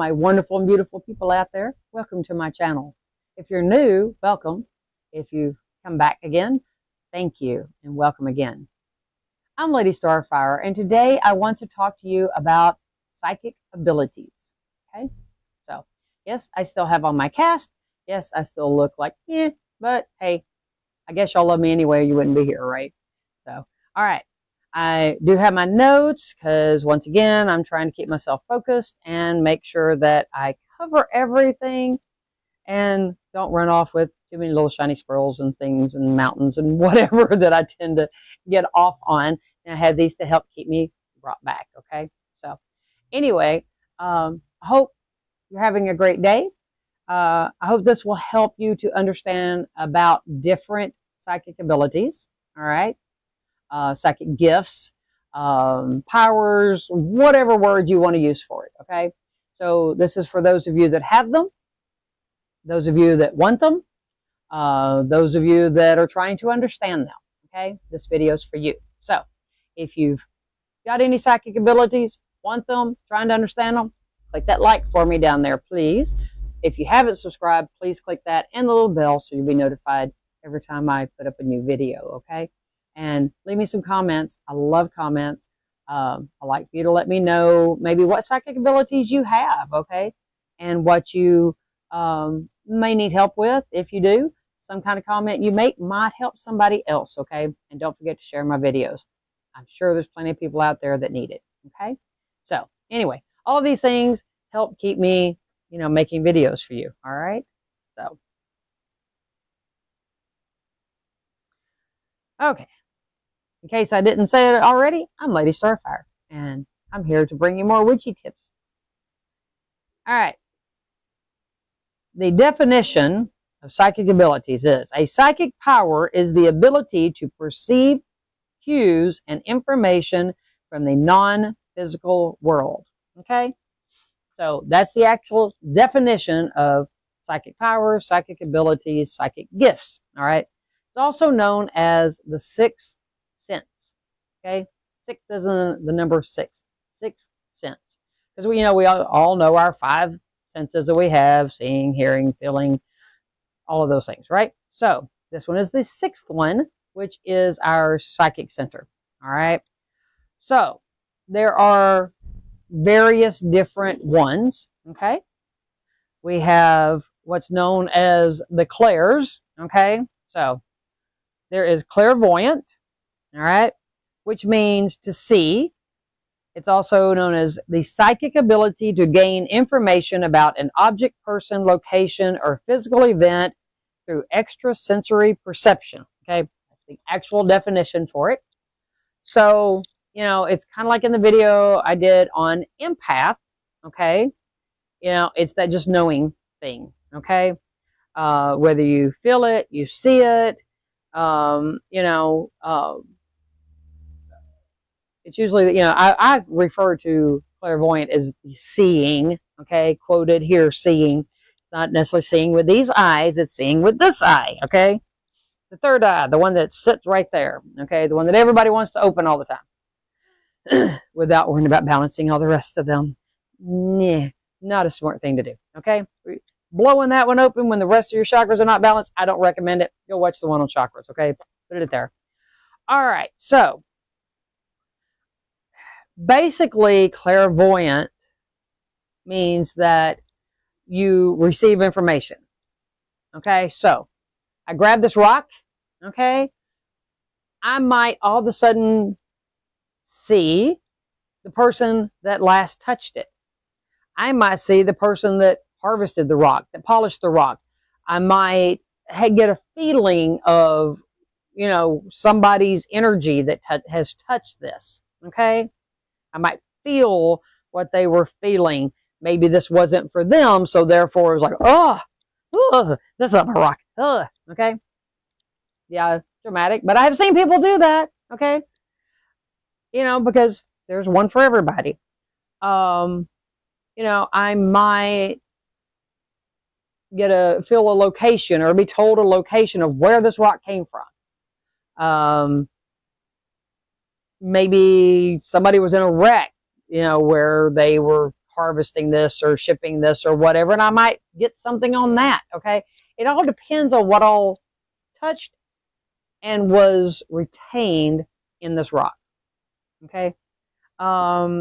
my wonderful and beautiful people out there, welcome to my channel. If you're new, welcome. If you come back again, thank you and welcome again. I'm Lady Starfire, and today I want to talk to you about psychic abilities. Okay, so yes, I still have on my cast. Yes, I still look like but hey, I guess y'all love me anyway. You wouldn't be here, right? So, all right. I do have my notes because, once again, I'm trying to keep myself focused and make sure that I cover everything and don't run off with too many little shiny squirrels and things and mountains and whatever that I tend to get off on. And I have these to help keep me brought back, okay? So, anyway, I hope you're having a great day. I hope this will help you to understand about different psychic abilities, all right? Psychic gifts, powers, whatever word you want to use for it, okay? So this is for those of you that have them, those of you that want them, those of you that are trying to understand them, okay? This video is for you. So if you've got any psychic abilities, want them, trying to understand them, click that like for me down there, please. If you haven't subscribed, please click that and the little bell so you'll be notified every time I put up a new video, okay? And leave me some comments. I love comments. I like for you to let me know maybe what psychic abilities you have, okay? And what you may need help with. If you do, some kind of comment you make might help somebody else, okay? And don't forget to share my videos. I'm sure there's plenty of people out there that need it, okay? So anyway, all of these things help keep me, you know, making videos for you, all right? So, okay. In case I didn't say it already, I'm Lady Starfire, and I'm here to bring you more witchy tips. All right. The definition of psychic abilities is, a psychic power is the ability to perceive cues and information from the non-physical world, okay? So that's the actual definition of psychic power, psychic abilities, psychic gifts, all right? It's also known as the sixth sense, okay? Six is the number six, sixth sense. Because, you know, we all know our five senses that we have, seeing, hearing, feeling, all of those things, right? So this one is the sixth one, which is our psychic center, all right? So there are various different ones, okay? We have what's known as the clairs, okay? So there is clairvoyant, all right, which means to see. It's also known as the psychic ability to gain information about an object, person, location, or physical event through extrasensory perception, okay? That's the actual definition for it. So, you know, it's kind of like in the video I did on empaths, okay? You know, it's that just knowing thing, okay? Whether you feel it, you see it, you know, it's usually, you know, I refer to clairvoyant as seeing, okay, quoted here, seeing. It's not necessarily seeing with these eyes, it's seeing with this eye, okay? The third eye, the one that sits right there, okay? The one that everybody wants to open all the time without worrying about balancing all the rest of them. Nah, not a smart thing to do, okay? Blowing that one open when the rest of your chakras are not balanced, I don't recommend it. Go watch the one on chakras, okay? Put it there. All right, so basically clairvoyant means that you receive information, okay? So I grab this rock, okay? I might all of a sudden see the person that last touched it. I might see the person that harvested the rock, that polished the rock. I might get a feeling of, you know, somebody's energy that has touched this, okay? I might feel what they were feeling. Maybe this wasn't for them, so therefore it was like, oh, that's not my rock, okay? Yeah, dramatic, but I have seen people do that, okay? You know, because there's one for everybody. You know, I might feel a location or be told a location of where this rock came from. Maybe somebody was in a wreck, you know, where they were harvesting this or shipping this or whatever, and I might get something on that, okay? It all depends on what all touched and was retained in this rock, okay?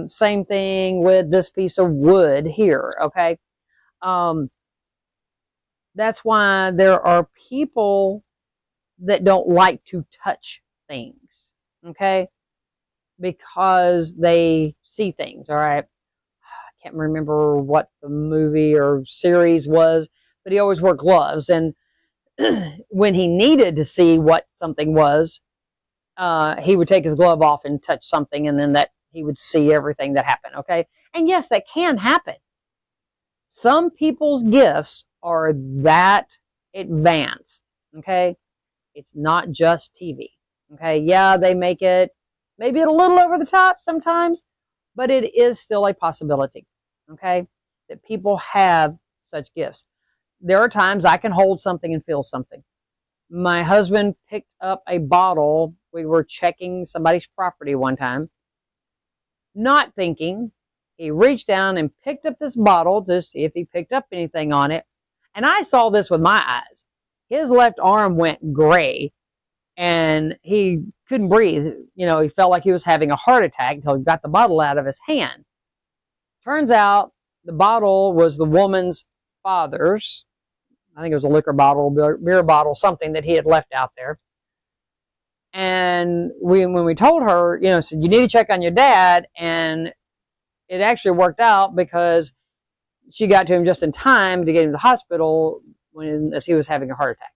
Same thing with this piece of wood here, okay? That's why there are people that don't like to touch things, okay? Because they see things, all right? I can't remember what the movie or series was, but he always wore gloves. And when he needed to see what something was, he would take his glove off and touch something, and then that he would see everything that happened, okay? And yes, that can happen. Some people's gifts are that advanced, okay? It's not just TV, okay? Yeah, they make it maybe a little over the top sometimes, but it is still a possibility, okay, that people have such gifts. There are times I can hold something and feel something. My husband picked up a bottle. We were checking somebody's property one time. Not thinking, he reached down and picked up this bottle to see if he picked up anything on it. And I saw this with my eyes. His left arm went gray, and he couldn't breathe. You know, he felt like he was having a heart attack until he got the bottle out of his hand. Turns out the bottle was the woman's father's. I think it was a liquor bottle, beer bottle, something that he had left out there. And when we told her, you know, said, you need to check on your dad. And it actually worked out because she got to him just in time to get him to the hospital as he was having a heart attack.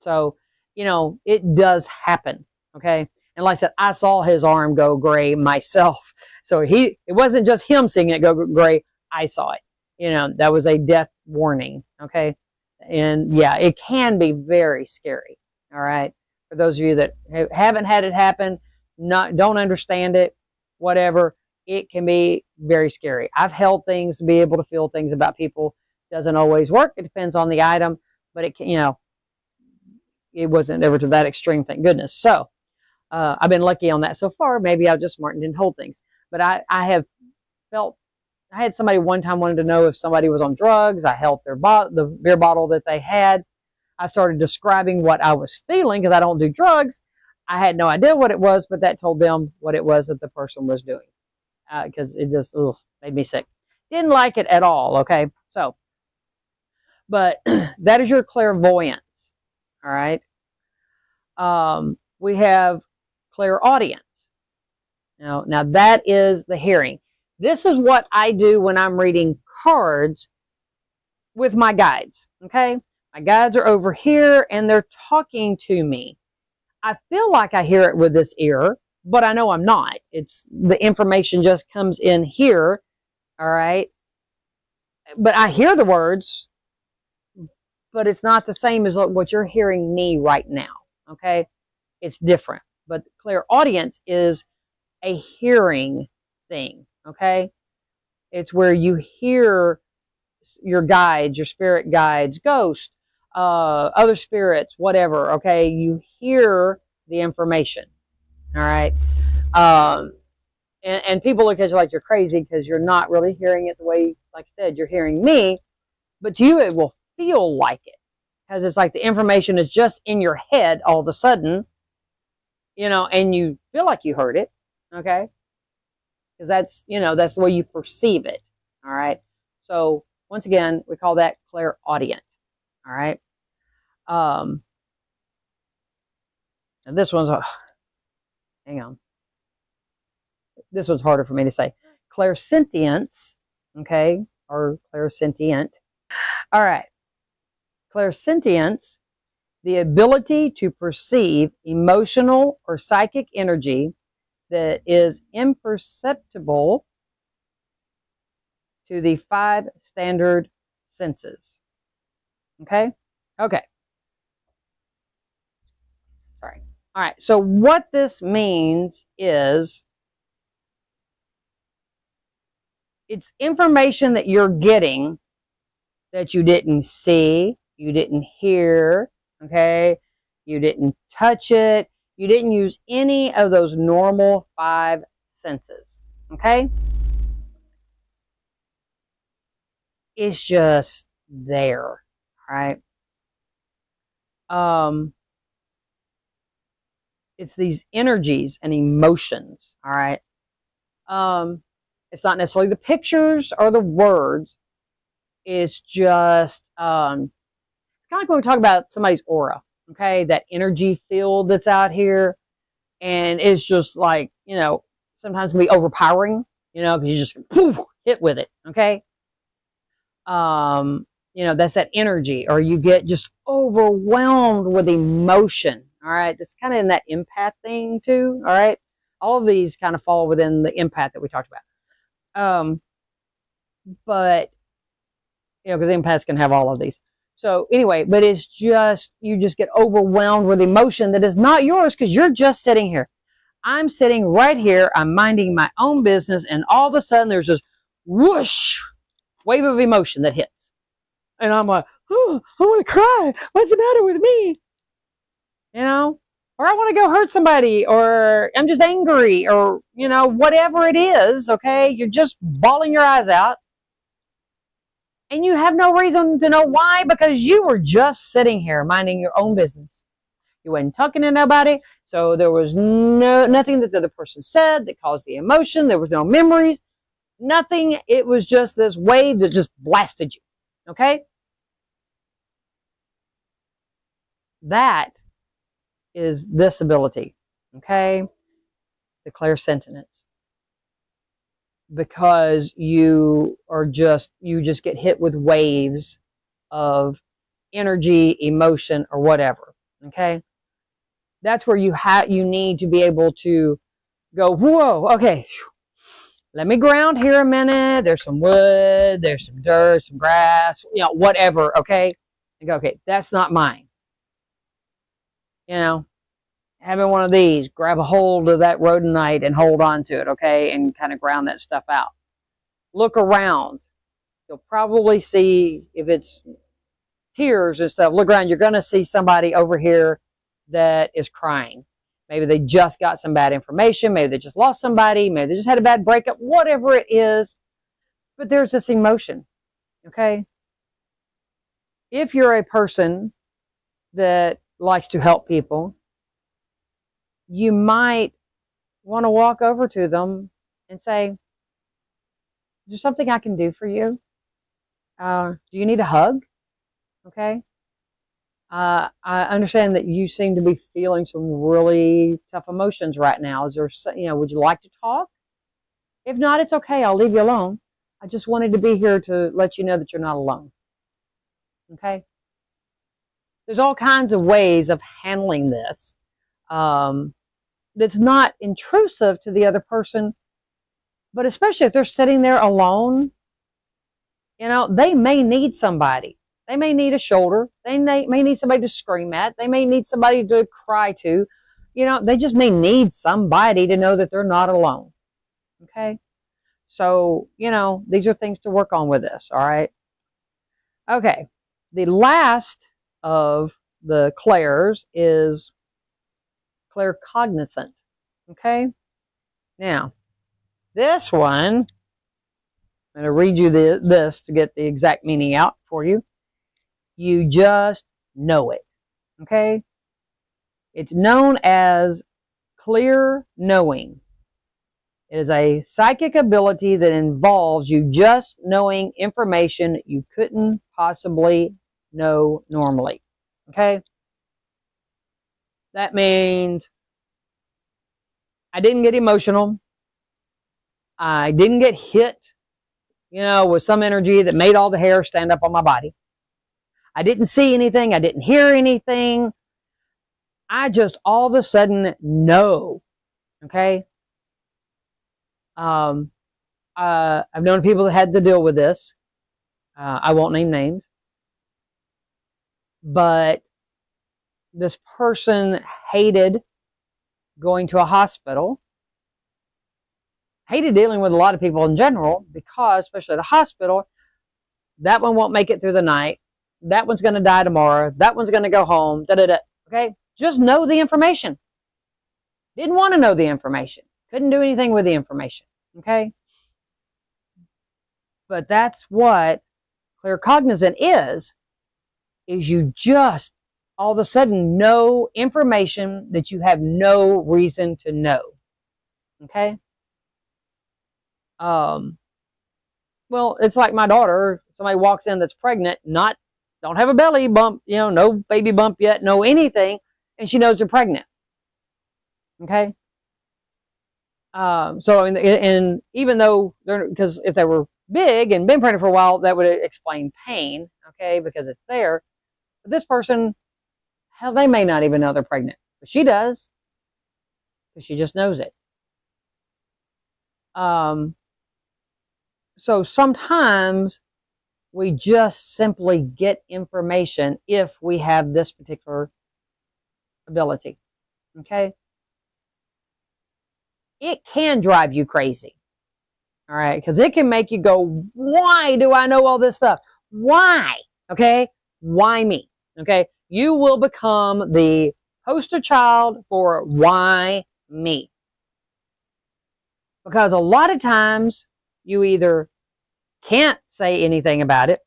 So, you know, it does happen, okay? And like I said, I saw his arm go gray myself. So it wasn't just him seeing it go gray. I saw it. You know, that was a death warning, okay? And yeah, it can be very scary, all right? For those of you that haven't had it happen, don't understand it, whatever, it can be very scary. I've held things to be able to feel things about people. Doesn't always work. It depends on the item, but it can, you know, it wasn't ever to that extreme, thank goodness. So I've been lucky on that so far. Maybe I just didn't hold things. But I have felt, I had somebody one time wanted to know if somebody was on drugs. I held the beer bottle that they had. I started describing what I was feeling because I don't do drugs. I had no idea what it was, but that told them what it was that the person was doing because it just made me sick. Didn't like it at all, okay? So, but that is your clairvoyance. All right. We have clairaudience. Now that is the hearing. This is what I do when I'm reading cards with my guides. Okay. My guides are over here and they're talking to me. I feel like I hear it with this ear, but I know I'm not. It's the information just comes in here. All right. But I hear the words, but it's not the same as what you're hearing me right now, okay? It's different. But clairaudience is a hearing thing, okay? It's where you hear your guides, your spirit guides, ghosts, other spirits, whatever, okay? You hear the information, all right? And people look at you like you're crazy because you're not really hearing it the way, like I said, you're hearing me, but to you it will feel like it because it's like the information is just in your head all of a sudden, you know, and you feel like you heard it, okay? Because that's, you know, that's the way you perceive it, all right? So once again, we call that clairaudient, all right? And this one's, hang on. This one's harder for me to say. Clairsentience, okay, or clairsentient, all right. Clairsentience, the ability to perceive emotional or psychic energy that is imperceptible to the five standard senses. Okay? Okay. Sorry. All right. So what this means is it's information that you're getting that you didn't see. You didn't hear, okay? You didn't touch it. You didn't use any of those normal five senses, okay? it's just there, right? It's these energies and emotions, all right? It's not necessarily the pictures or the words. It's just, it's kind of like when we talk about somebody's aura, okay? That energy field that's out here. And it's just like, you know, sometimes it can be overpowering, you know, because you just poof, hit with it, okay? You know, that's that energy, or you get just overwhelmed with emotion, all right? That's kind of in that empath thing too, all right? All of these kind of fall within the empath that we talked about. But, you know, because empaths can have all of these. So anyway, but it's just, you just get overwhelmed with emotion that is not yours because you're just sitting here. I'm sitting right here. I'm minding my own business. And all of a sudden there's this whoosh wave of emotion that hits. And I'm like, oh, I want to cry. What's the matter with me? You know, or I want to go hurt somebody, or I'm just angry, or, you know, whatever it is. Okay. You're just bawling your eyes out. And you have no reason to know why, because you were just sitting here minding your own business. You weren't talking to nobody, so there was nothing that the other person said that caused the emotion. There was no memories, nothing. It was just this wave that just blasted you, okay? That is this ability, okay? The clairsentience. Because you are just, you just get hit with waves of energy, emotion, or whatever. Okay. That's where you need to be able to go, whoa, okay. Let me ground here a minute. There's some wood, there's some dirt, some grass, you know, whatever. Okay. And go, okay, that's not mine. You know, having one of these, grab a hold of that rhodonite and hold on to it, okay? And kind of ground that stuff out. Look around. You'll probably see, if it's tears and stuff, look around. You're going to see somebody over here that is crying. Maybe they just got some bad information. Maybe they just lost somebody. Maybe they just had a bad breakup. Whatever it is. But there's this emotion, okay? If you're a person that likes to help people, you might want to walk over to them and say, is there something I can do for you? Do you need a hug? Okay. I understand that you seem to be feeling some really tough emotions right now. Is there, you know, would you like to talk? If not, it's okay. I'll leave you alone. I just wanted to be here to let you know that you're not alone. Okay. There's all kinds of ways of handling this. That's not intrusive to the other person, but especially if they're sitting there alone, you know, they may need somebody. They may need a shoulder. They may need somebody to scream at. They may need somebody to cry to. You know, they just may need somebody to know that they're not alone. Okay. So, you know, these are things to work on with this. All right. Okay. The last of the clairs is claircognizant. Okay. Now, this one, I'm going to read you this to get the exact meaning out for you. You just know it. Okay. It's known as clear knowing. It is a psychic ability that involves you just knowing information you couldn't possibly know normally. Okay. That means I didn't get emotional. I didn't get hit, you know, with some energy that made all the hair stand up on my body. I didn't see anything. I didn't hear anything. I just all of a sudden know, okay? I've known people that had to deal with this. I won't name names. But this person hated going to a hospital, hated dealing with a lot of people in general, because especially at a hospital, that one won't make it through the night. That one's going to die tomorrow. That one's going to go home. Da, da, da. Okay. Just know the information. Didn't want to know the information. Couldn't do anything with the information. Okay. But that's what claircognizant is you just all of a sudden know information that you have no reason to know. Okay? Well, it's like my daughter. Somebody walks in that's pregnant, don't have a belly bump, you know, no baby bump yet, no anything, and she knows they're pregnant. Okay? So, and even though they're, because if they were big and been pregnant for a while, that would explain pain, okay, because it's there. But this person, hell, they may not even know they're pregnant, but she does, because she just knows it. So sometimes we just simply get information if we have this particular ability, okay? It can drive you crazy, all right? Because it can make you go, why do I know all this stuff? Why? Okay? Why me? Okay? You will become the poster child for why me. Because a lot of times you either can't say anything about it,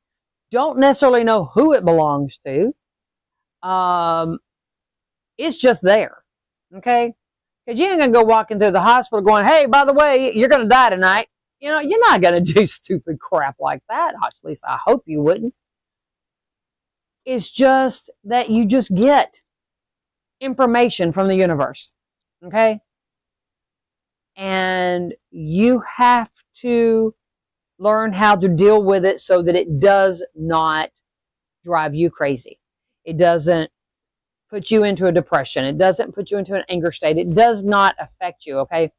don't necessarily know who it belongs to. It's just there, okay? Because you ain't going to go walking through the hospital going, hey, by the way, you're going to die tonight. You know, you're not going to do stupid crap like that. At least I hope you wouldn't. It's just that you just get information from the universe, okay? And you have to learn how to deal with it so that it does not drive you crazy. It doesn't put you into a depression. It doesn't put you into an anger state. It does not affect you, okay?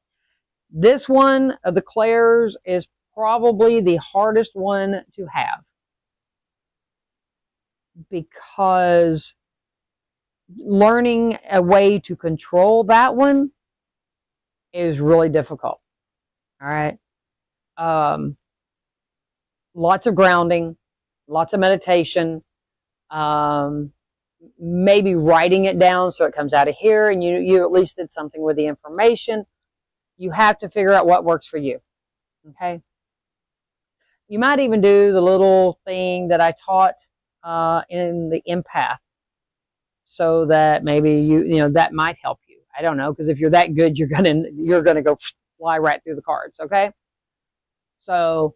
This one of the clairs is probably the hardest one to have, because learning a way to control that one is really difficult, all right? Lots of grounding, lots of meditation, maybe writing it down so it comes out of here and you at least did something with the information. You have to figure out what works for you, okay? You might even do the little thing that I taught in the empath, so that maybe you know, that might help you. I don't know, because if you're that good, you're gonna go fly right through the cards, okay? So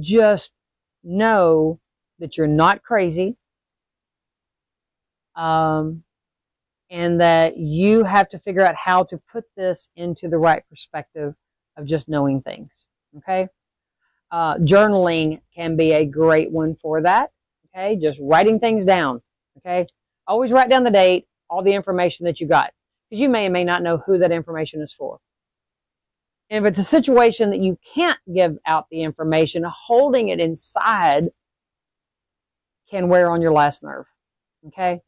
just know that you're not crazy, and that you have to figure out how to put this into the right perspective of just knowing things, okay? Journaling can be a great one for that, okay? Just writing things down, okay? Always write down the date, all the information that you got, because you may or may not know who that information is for. And if it's a situation that you can't give out the information, holding it inside can wear on your last nerve, okay?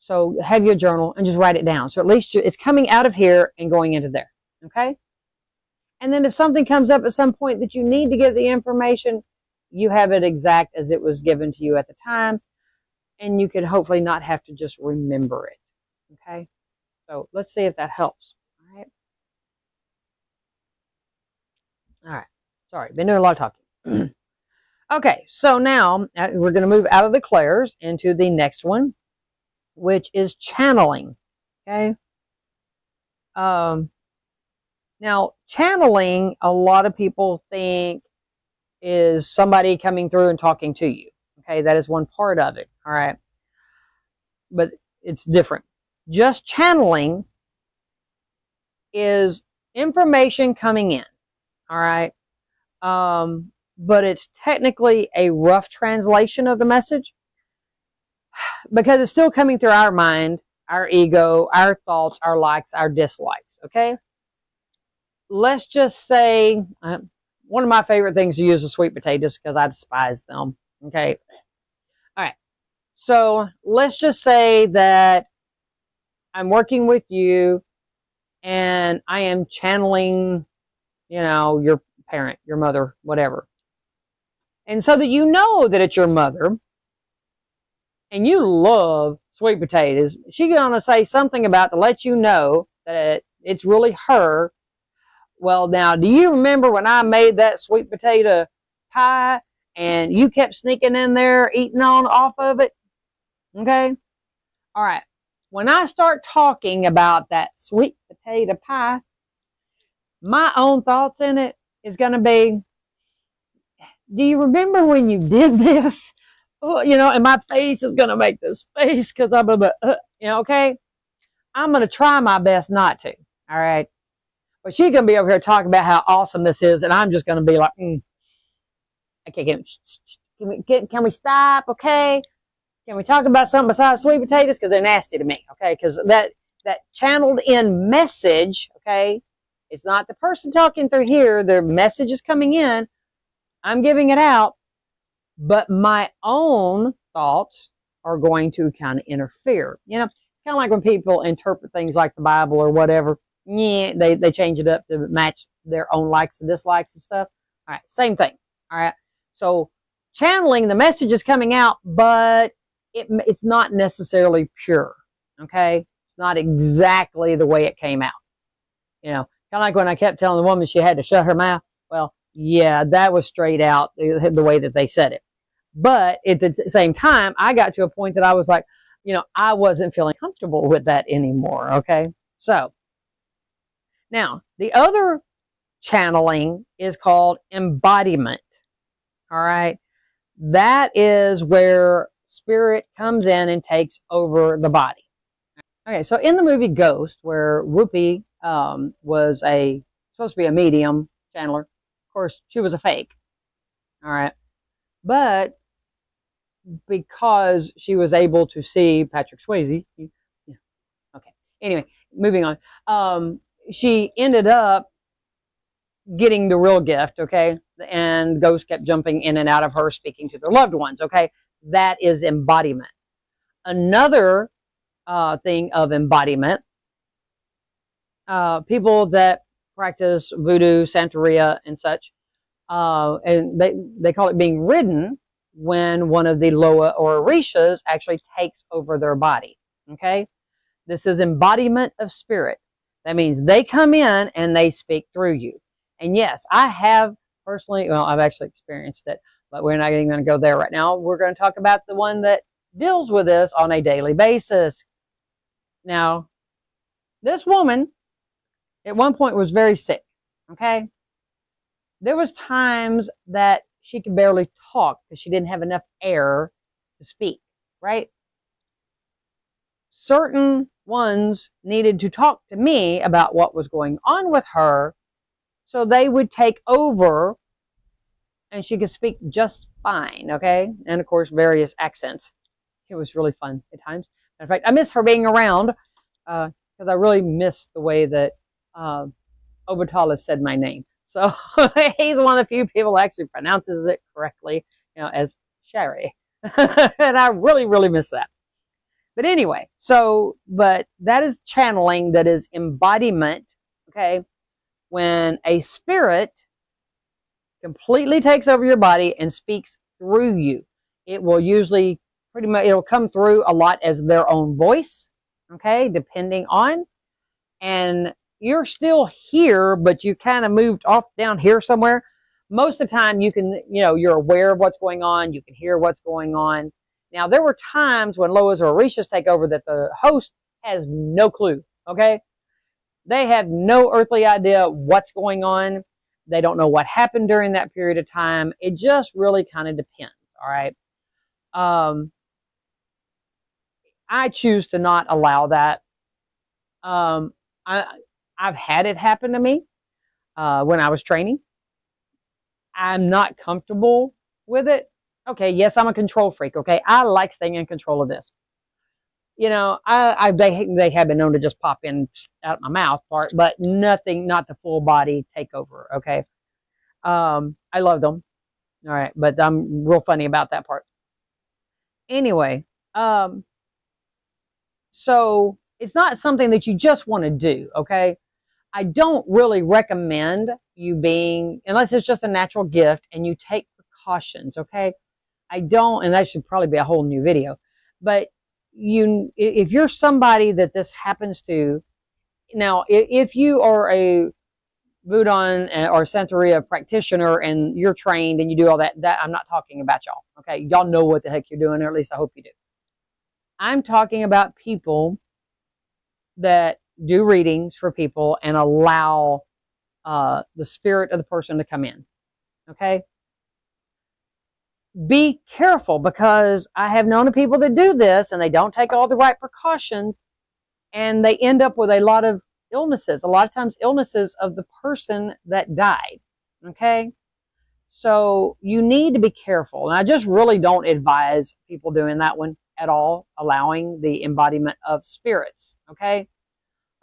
So have your journal and just write it down. So at least it's coming out of here and going into there, okay? And then if something comes up at some point that you need to give the information, you have it exact as it was given to you at the time, and you can hopefully not have to just remember it, okay? So let's see if that helps, all right? All right, sorry, been doing a lot of talking. Okay, so now we're going to move out of the clairs into the next one, which is channeling, okay? Now, channeling, a lot of people think is somebody coming through and talking to you, okay? That is one part of it, all right? But it's different. Just channeling is information coming in, all right? But it's technically a rough translation of the message, because it's still coming through our mind, our ego, our thoughts, our likes, our dislikes, okay? Let's just say, one of my favorite things to use is sweet potatoes, because I despise them, okay? All right, so let's just say that I'm working with you and I am channeling, you know, your parent, your mother, whatever. And so that you know that it's your mother, and you love sweet potatoes, she's going to say something about to let you know that it's really her, Well, now, do you remember when I made that sweet potato pie and you kept sneaking in there, eating on off of it? Okay? All right. When I start talking about that sweet potato pie, my own thoughts in it is going to be, do you remember when you did this? Oh, you know, and my face is going to make this face because I'm a, you know, okay? I'm going to try my best not to. All right? But she's going to be over here talking about how awesome this is, and I'm just going to be like, okay, can we stop, okay? Can we talk about something besides sweet potatoes? Because they're nasty to me, okay? Because that channeled in message, okay, it's not the person talking through here. Their message is coming in. I'm giving it out. But my own thoughts are going to kind of interfere. You know, it's kind of like when people interpret things like the Bible or whatever. Yeah, they change it up to match their own likes and dislikes and stuff. All right, same thing. All right, so channeling, the message is coming out, but it's not necessarily pure. Okay, it's not exactly the way it came out. You know, kind of like when I kept telling the woman she had to shut her mouth. Well, yeah, that was straight out the way that they said it. But at the same time, I got to a point that I was like, you know, I wasn't feeling comfortable with that anymore. Okay, so. Now, the other channeling is called embodiment, all right? That is where spirit comes in and takes over the body. Okay, so in the movie Ghost, where Whoopi was supposed to be a medium channeler, of course, she was a fake, all right? But because she was able to see Patrick Swayze, yeah, okay, anyway, moving on. She ended up getting the real gift, okay? And ghosts kept jumping in and out of her, speaking to their loved ones, okay? That is embodiment. Another thing of embodiment, people that practice Voodoo, Santeria, and such, and they call it being ridden when one of the Loa or Orishas actually takes over their body, okay? This is embodiment of spirit. That means they come in and they speak through you. And yes, I have personally, well, I've actually experienced it, but we're not even going to go there right now. We're going to talk about the one that deals with this on a daily basis. Now, this woman at one point was very sick, okay? There was times that she could barely talk because she didn't have enough air to speak, right? Certain ones needed to talk to me about what was going on with her, so they would take over and she could speak just fine, okay? And of course, various accents. It was really fun at times. In fact, I miss her being around because I really miss the way that Obatala said my name. So he's one of the few people who actually pronounces it correctly, you know, as Sherry. And I really, really miss that. But anyway, so, but that is channeling, that is embodiment, okay? When a spirit completely takes over your body and speaks through you, it will usually pretty much, it'll come through a lot as their own voice, okay? Depending on, and you're still here, but you kind of moved off down here somewhere. Most of the time you can, you know, you're aware of what's going on. You can hear what's going on. Now, there were times when Loas or Orishas take over that the host has no clue, okay? They have no earthly idea what's going on. They don't know what happened during that period of time. It just really kind of depends, all right? I choose to not allow that. I've had it happen to me when I was training. I'm not comfortable with it. Okay, yes, I'm a control freak, okay? I like staying in control of this. You know, they have been known to just pop in out my mouth part, but nothing, not the full body takeover, okay? I love them, all right? But I'm real funny about that part. Anyway, so it's not something that you just want to do, okay? I don't really recommend you being, unless it's just a natural gift and you take precautions, okay? I don't, and that should probably be a whole new video, but you, if you're somebody that this happens to, now, if you are a Voodoo or Santeria practitioner and you're trained and you do all that, I'm not talking about y'all. Okay, y'all know what the heck you're doing, or at least I hope you do. I'm talking about people that do readings for people and allow the spirit of the person to come in. Okay? Be careful, because I have known of people that do this and they don't take all the right precautions, and they end up with a lot of illnesses, a lot of times illnesses of the person that died. Okay? So you need to be careful. And I just really don't advise people doing that one at all, allowing the embodiment of spirits. Okay?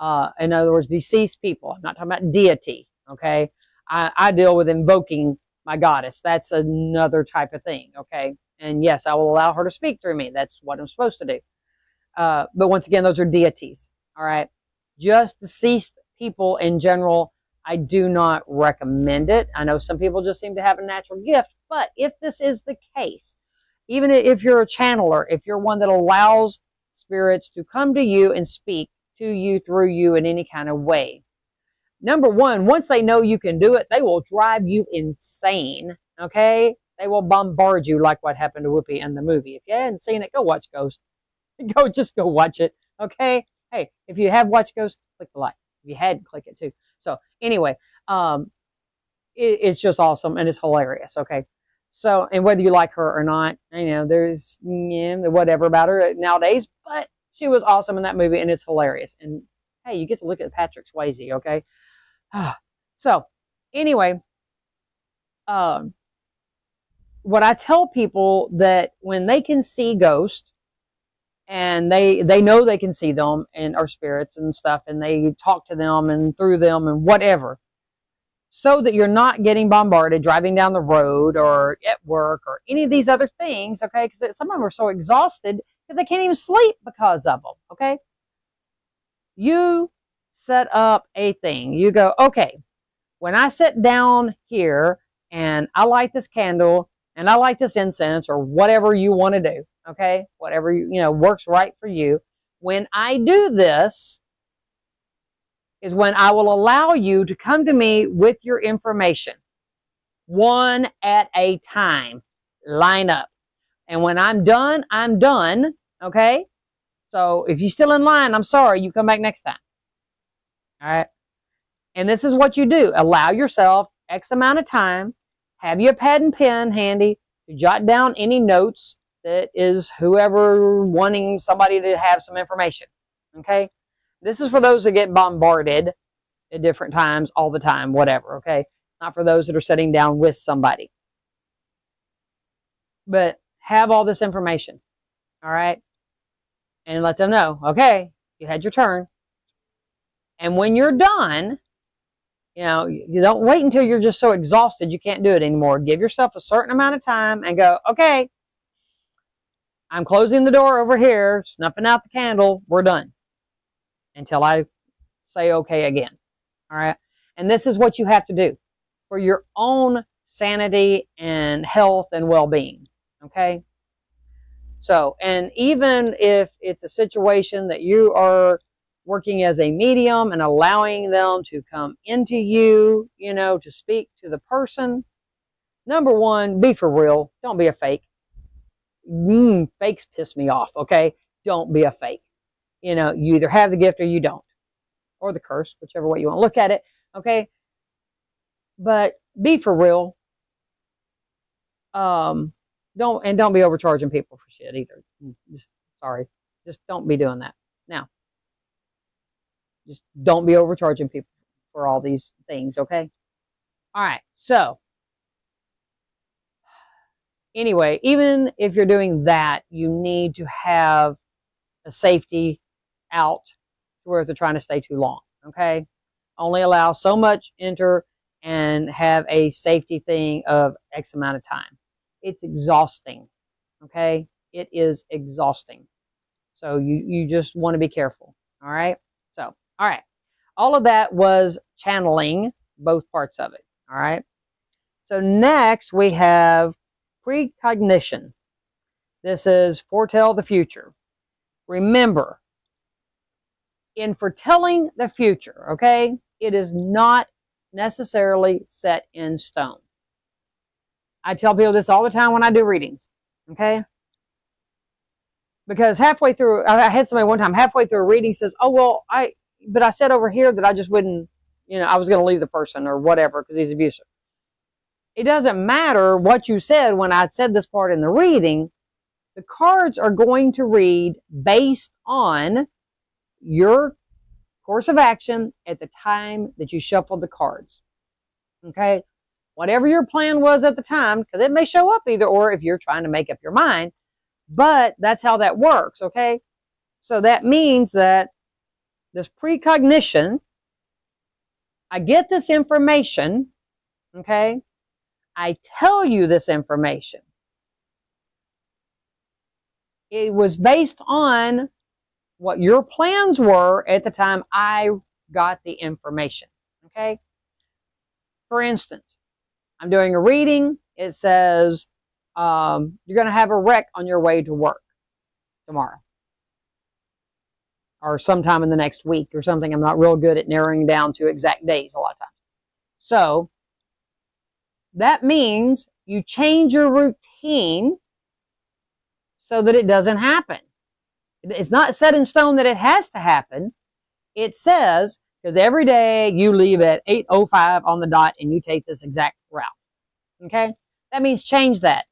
In other words, deceased people. I'm not talking about deity. Okay? I deal with invoking my goddess. That's another type of thing. Okay? And yes, I will allow her to speak through me. That's what I'm supposed to do. But once again, those are deities. All right? Just deceased people in general, I do not recommend it. I know some people just seem to have a natural gift, but if this is the case, even if you're a channeler, if you're one that allows spirits to come to you and speak to you, through you in any kind of way, number one, once they know you can do it, they will drive you insane, okay? They will bombard you like what happened to Whoopi in the movie. If you hadn't seen it, go watch Ghost. Just go watch it, okay? Hey, if you have watched Ghost, click the like. If you hadn't, click it too. So anyway, it's just awesome and it's hilarious, okay? So, and whether you like her or not, you know, there's whatever about her nowadays, but she was awesome in that movie and it's hilarious. And hey, you get to look at Patrick Swayze, okay? So anyway, what I tell people that when they can see ghosts and they know they can see them and our spirits and stuff, and they talk to them and through them and whatever, so that you're not getting bombarded driving down the road or at work or any of these other things, okay? Because some of them are so exhausted because they can't even sleep because of them, okay? You set up a thing. You go, okay, when I sit down here and I light this candle and I light this incense or whatever you want to do, okay? Whatever, you know, works right for you. When I do this, is when I will allow you to come to me with your information, one at a time. Line up. And when I'm done, okay? So if you're still in line, I'm sorry, you come back next time. All right? And this is what you do. Allow yourself X amount of time. Have your pad and pen handy to jot down any notes that is whoever wanting somebody to have some information, okay? This is for those that get bombarded at different times, all the time, whatever, okay? Not for those that are sitting down with somebody. But have all this information, all right? And let them know, okay, you had your turn. And when you're done, you know, you don't wait until you're just so exhausted you can't do it anymore. Give yourself a certain amount of time and go, okay, I'm closing the door over here, snuffing out the candle, we're done. Until I say okay again, all right? And this is what you have to do for your own sanity and health and well-being, okay? So, and even if it's a situation that you are working as a medium and allowing them to come into you, you know, to speak to the person, number one, be for real. Don't be a fake. Fakes piss me off, okay? Don't be a fake. You know, you either have the gift or you don't. Or the curse, whichever way you want to look at it. Okay? But be for real. Don't be overcharging people for shit either. Just don't be doing that. Now, just don't be overcharging people for all these things, okay? All right, so anyway, even if you're doing that, you need to have a safety out to where they're trying to stay too long, okay? Only allow so much enter and have a safety thing of X amount of time. It's exhausting, okay? It is exhausting. So you just want to be careful, all right? So, all right. All of that was channeling, both parts of it, all right? So next we have precognition. This is foretell the future. Remember, in foretelling the future, okay, it is not necessarily set in stone. I tell people this all the time when I do readings, okay? Because halfway through, I had somebody one time, halfway through a reading says, oh, well, but I said over here that I just wouldn't, you know, I was going to leave the person or whatever because he's abusive. It doesn't matter what you said when I said this part in the reading. The cards are going to read based on your course of action at the time that you shuffled the cards. Okay? Whatever your plan was at the time, because it may show up either or if you're trying to make up your mind, but that's how that works, okay? So that means that this precognition, I get this information, okay? I tell you this information. It was based on what your plans were at the time I got the information, okay? For instance, I'm doing a reading. It says, you're going to have a wreck on your way to work tomorrow. Or sometime in the next week or something. I'm not real good at narrowing down to exact days a lot of times. So, that means you change your routine so that it doesn't happen. It's not set in stone that it has to happen. It says, because every day you leave at 8:05 on the dot and you take this exact route. Okay? That means change that.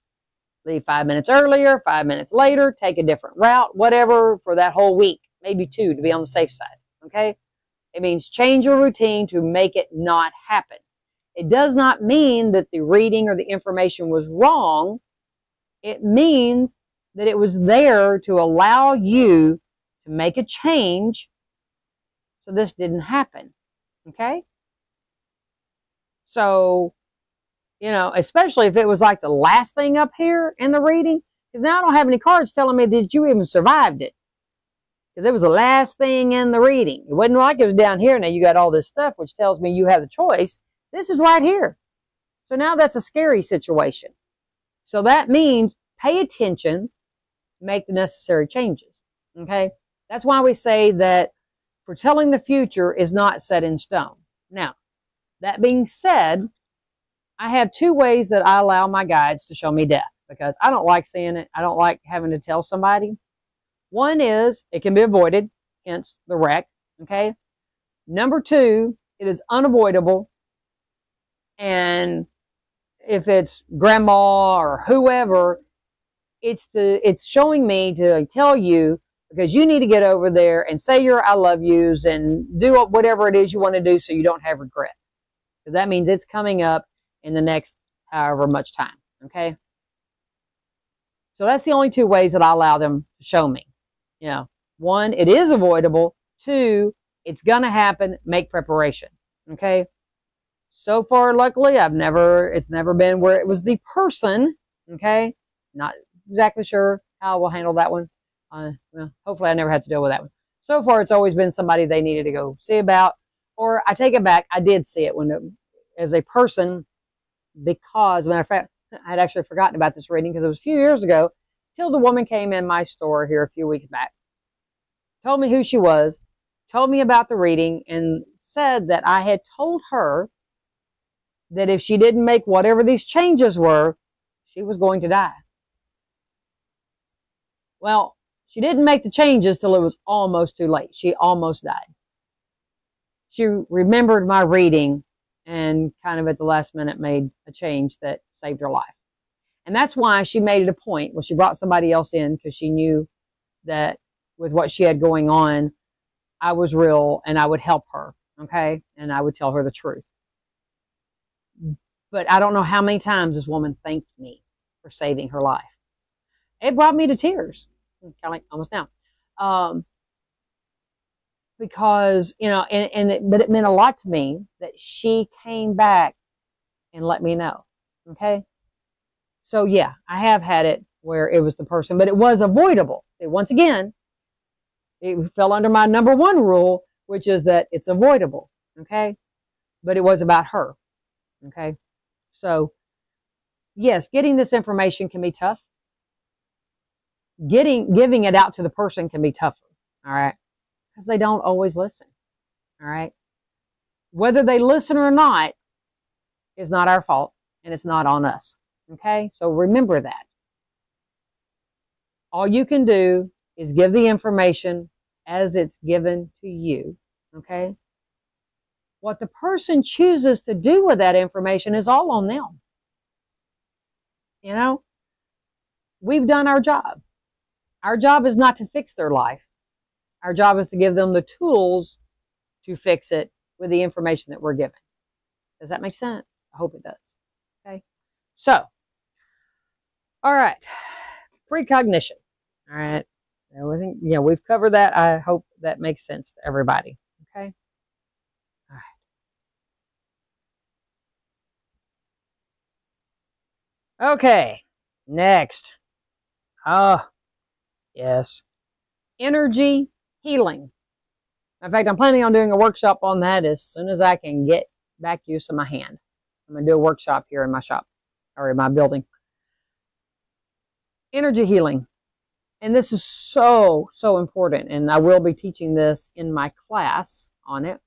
Leave 5 minutes earlier, 5 minutes later, take a different route, whatever, for that whole week. Maybe two to be on the safe side. Okay? It means change your routine to make it not happen. It does not mean that the reading or the information was wrong. It means that it was there to allow you to make a change so this didn't happen, okay? So, you know, especially if it was like the last thing up here in the reading, because now I don't have any cards telling me that you even survived it, because it was the last thing in the reading. It wasn't like it was down here, now you got all this stuff, which tells me you have the choice. This is right here. So now that's a scary situation. So that means pay attention, make the necessary changes, okay? That's why we say that foretelling the future is not set in stone. Now, that being said, I have two ways that I allow my guides to show me death because I don't like seeing it. I don't like having to tell somebody. One is it can be avoided, hence the wreck, okay? Number two, it is unavoidable. And if it's grandma or whoever, it's showing me to tell you because you need to get over there and say your I love yous and do whatever it is you want to do so you don't have regret. So that means it's coming up in the next however much time, okay? So that's the only two ways that I allow them to show me. You know, one, it is avoidable. Two, it's going to happen. Make preparation, okay? So far, luckily, it's never been where it was the person, okay? Not exactly sure how I will handle that one. Well, hopefully I never had to deal with that one. So far, it's always been somebody they needed to go see about. Or I take it back. I did see it when as a person because, matter of fact, I had actually forgotten about this reading because it was a few years ago till the woman came in my store here a few weeks back, told me who she was, told me about the reading, and said that I had told her that if she didn't make whatever these changes were, she was going to die. Well, she didn't make the changes till it was almost too late. She almost died. She remembered my reading and kind of at the last minute made a change that saved her life. And that's why she made it a point. Well, she brought somebody else in because she knew that with what she had going on, I was real and I would help her, okay? And I would tell her the truth. But I don't know how many times this woman thanked me for saving her life. It brought me to tears. Kind of like almost now. Because, you know, but it meant a lot to me that she came back and let me know. Okay? So, yeah, I have had it where it was the person, but it was avoidable. Once again, it fell under my number one rule, which is that it's avoidable. Okay? But it was about her. Okay? So, yes, getting this information can be tough. Giving it out to the person can be tougher, all right? Because they don't always listen, all right? Whether they listen or not is not our fault, and it's not on us. Okay? So remember that. All you can do is give the information as it's given to you. Okay? What the person chooses to do with that information is all on them. You know? We've done our job. Our job is not to fix their life. Our job is to give them the tools to fix it with the information that we're given. Does that make sense? I hope it does. Okay. So, all right. Precognition. All right. I think, yeah, we've covered that. I hope that makes sense to everybody. Okay. All right. Okay. Next. Oh, yes. Energy healing. In fact, I'm planning on doing a workshop on that as soon as I can get back use of my hand. I'm going to do a workshop here in my shop or in my building. Energy healing. And this is so, so important. And I will be teaching this in my class on it.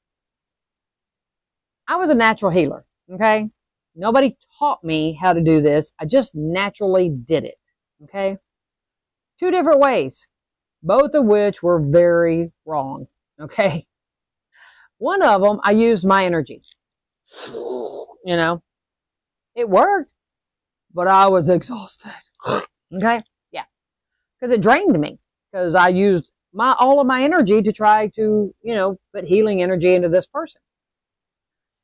I was a natural healer. Okay. Nobody taught me how to do this. I just naturally did it. Okay. Two different ways, both of which were very wrong. Okay. One of them, I used my energy. You know, it worked, but I was exhausted. Okay. Yeah. Because it drained me, because I used all of my energy to try to, you know, put healing energy into this person.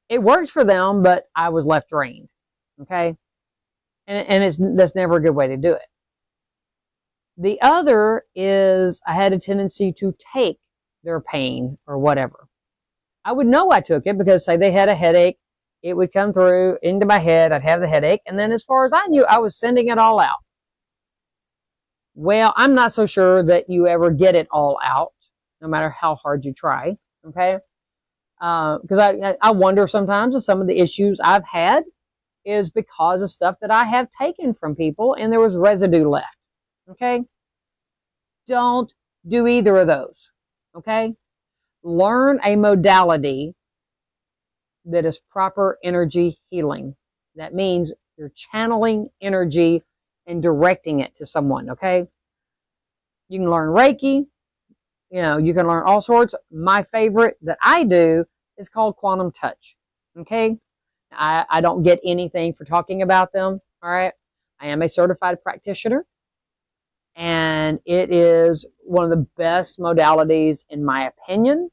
It worked for them, but I was left drained. Okay. And that's never a good way to do it. The other is I had a tendency to take their pain or whatever. I would know I took it because, say, they had a headache, it would come through into my head, I'd have the headache, and then as far as I knew, I was sending it all out. Well, I'm not so sure that you ever get it all out, no matter how hard you try, okay? Because I wonder sometimes if some of the issues I've had is because of stuff that I have taken from people and there was residue left, okay? Don't do either of those, okay? Learn a modality that is proper energy healing. That means you're channeling energy and directing it to someone, okay? You can learn Reiki. You know, you can learn all sorts. My favorite that I do is called Quantum Touch, okay? I don't get anything for talking about them, all right? I am a certified practitioner, and it is one of the best modalities in my opinion.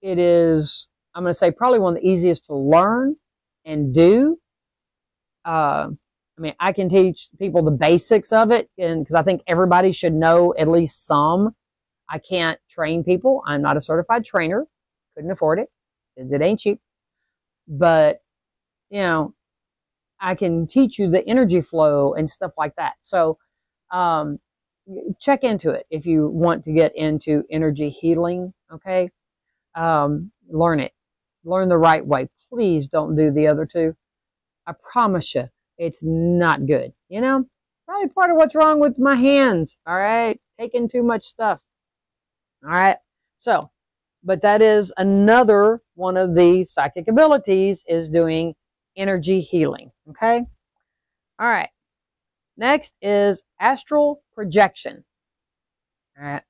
It is, I'm going to say, probably one of the easiest to learn and do. I mean, I can teach people the basics of it, and because I think everybody should know at least some. I can't train people. I'm not a certified trainer. Couldn't afford it. It ain't cheap. But, you know, I can teach you the energy flow and stuff like that. So check into it if you want to get into energy healing, okay? Learn it. Learn the right way. Please don't do the other two. I promise you, it's not good. You know, probably part of what's wrong with my hands, all right? Taking too much stuff, all right? So, but that is another one of the psychic abilities, is doing energy healing, okay? All right. Next is astral projection. All right.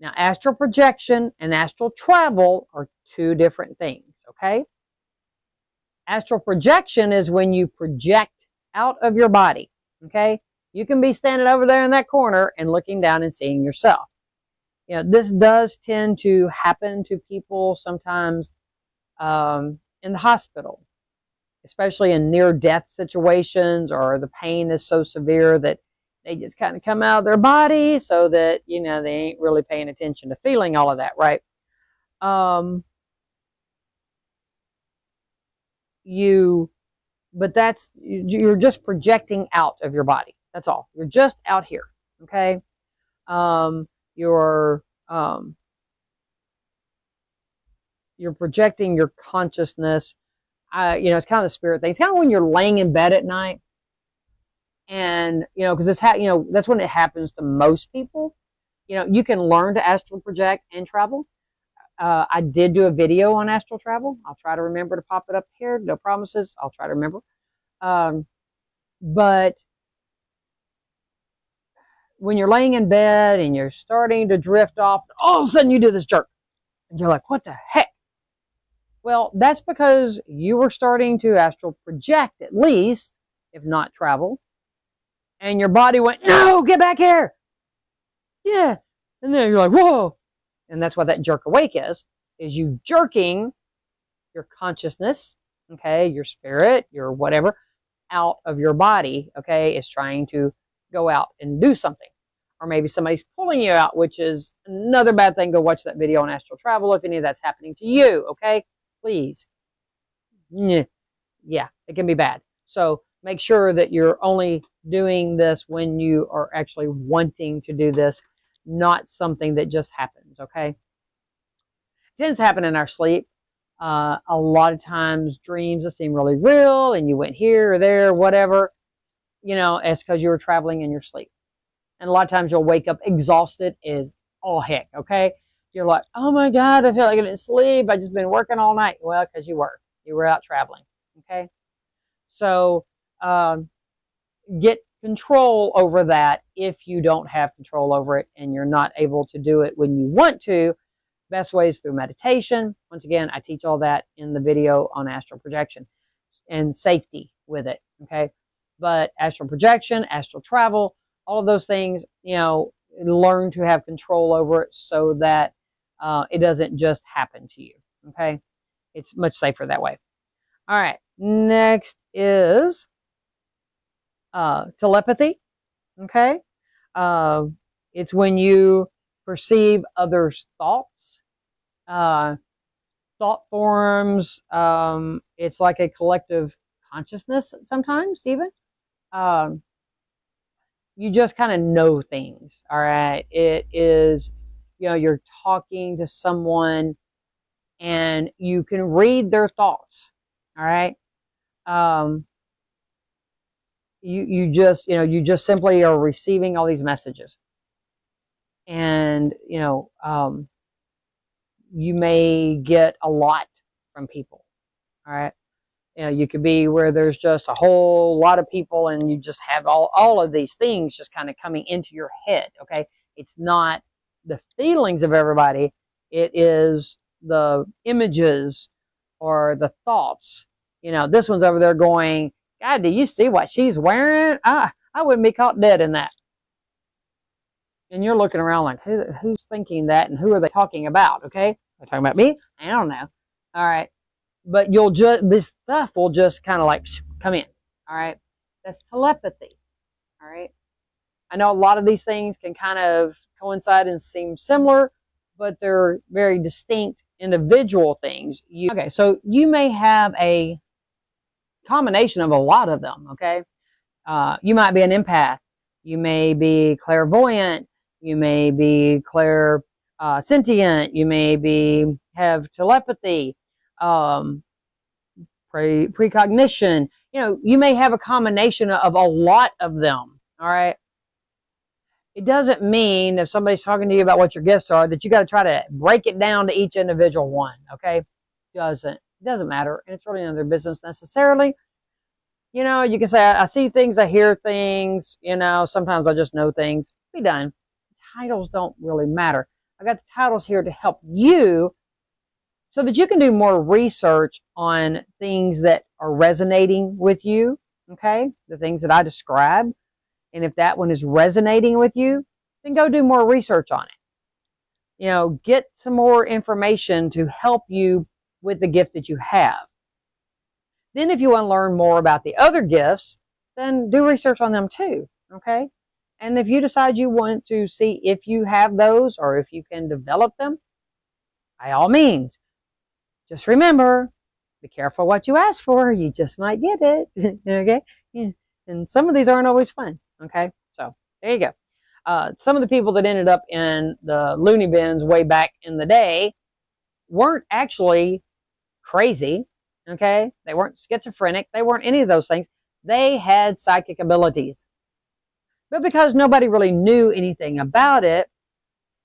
Now, astral projection and astral travel are two different things, okay? Astral projection is when you project out of your body, okay? You can be standing over there in that corner and looking down and seeing yourself. You know, this does tend to happen to people sometimes in the hospital, especially in near-death situations, or the pain is so severe that they just kind of come out of their body so that, you know, they ain't really paying attention to feeling all of that, right? You're just projecting out of your body. That's all. You're just out here, okay? You're projecting your consciousness. You know, it's kind of the spirit thing. It's kind of when you're laying in bed at night, and you know, because it's how, you know, that's when it happens to most people. You know, you can learn to astral project and travel. I did do a video on astral travel. I'll try to remember to pop it up here. No promises. I'll try to remember. But when you're laying in bed and you're starting to drift off, all of a sudden you do this jerk. And you're like, what the heck? Well, that's because you were starting to astral project, at least, if not travel. And your body went, no, get back here. Yeah. And then you're like, whoa. And that's what that jerk awake is you jerking your consciousness, okay, your spirit, your whatever, out of your body, okay, is trying to go out and do something. Or maybe somebody's pulling you out, which is another bad thing. Go watch that video on astral travel if any of that's happening to you, okay? Please. Yeah, it can be bad. So make sure that you're only doing this when you are actually wanting to do this, not something that just happens, okay? It tends to happen in our sleep. A lot of times dreams that seem really real and you went here or there, whatever, you know, it's because you were traveling in your sleep. And a lot of times you'll wake up exhausted as all heck, okay? You're like, oh my God, I feel like I didn't sleep. I've just been working all night. Well, because you were out traveling, okay? So get control over that if you don't have control over it and you're not able to do it when you want to. Best ways through meditation. Once again, I teach all that in the video on astral projection and safety with it, okay? But astral projection, astral travel, all of those things, you know, learn to have control over it so that it doesn't just happen to you, okay? It's much safer that way. All right, next is telepathy, okay? It's when you perceive others' thoughts, thought forms. It's like a collective consciousness sometimes even. You just kind of know things, all right? It is, you know, you're talking to someone and you can read their thoughts, all right? You just, you know, you just simply are receiving all these messages. And, you know, you may get a lot from people, all right? You know, you could be where there's just a whole lot of people and you just have all of these things just kind of coming into your head, okay? It's not the feelings of everybody. It is the images or the thoughts. You know, this one's over there going, God, do you see what she's wearing? I wouldn't be caught dead in that. And you're looking around like, who's thinking that and who are they talking about? Okay, they're talking about me? I don't know. All right. But you'll just, this stuff will just kind of like come in. All right. That's telepathy. All right. I know a lot of these things can kind of coincide and seem similar, but they're very distinct individual things. Okay. So you may have a combination of a lot of them. Okay. You might be an empath. You may be clairvoyant. You may be clairsentient. You may be, have telepathy, precognition. You know, you may have a combination of a lot of them, all right? It doesn't mean if somebody's talking to you about what your gifts are that you got to try to break it down to each individual one, okay? It doesn't matter. And it's really none of their business necessarily. You know, you can say, I see things, I hear things, you know, sometimes I just know things. Be done. Titles don't really matter. I got the titles here to help you so that you can do more research on things that are resonating with you, okay? The things that I describe. And if that one is resonating with you, then go do more research on it. You know, get some more information to help you with the gift that you have. Then if you want to learn more about the other gifts, then do research on them too, okay? And if you decide you want to see if you have those or if you can develop them, by all means, just remember, be careful what you ask for. You just might get it, okay? Yeah. And some of these aren't always fun, okay? So there you go. Some of the people that ended up in the loony bins way back in the day weren't actually crazy. Okay, they weren't schizophrenic. They weren't any of those things. They had psychic abilities. But because nobody really knew anything about it,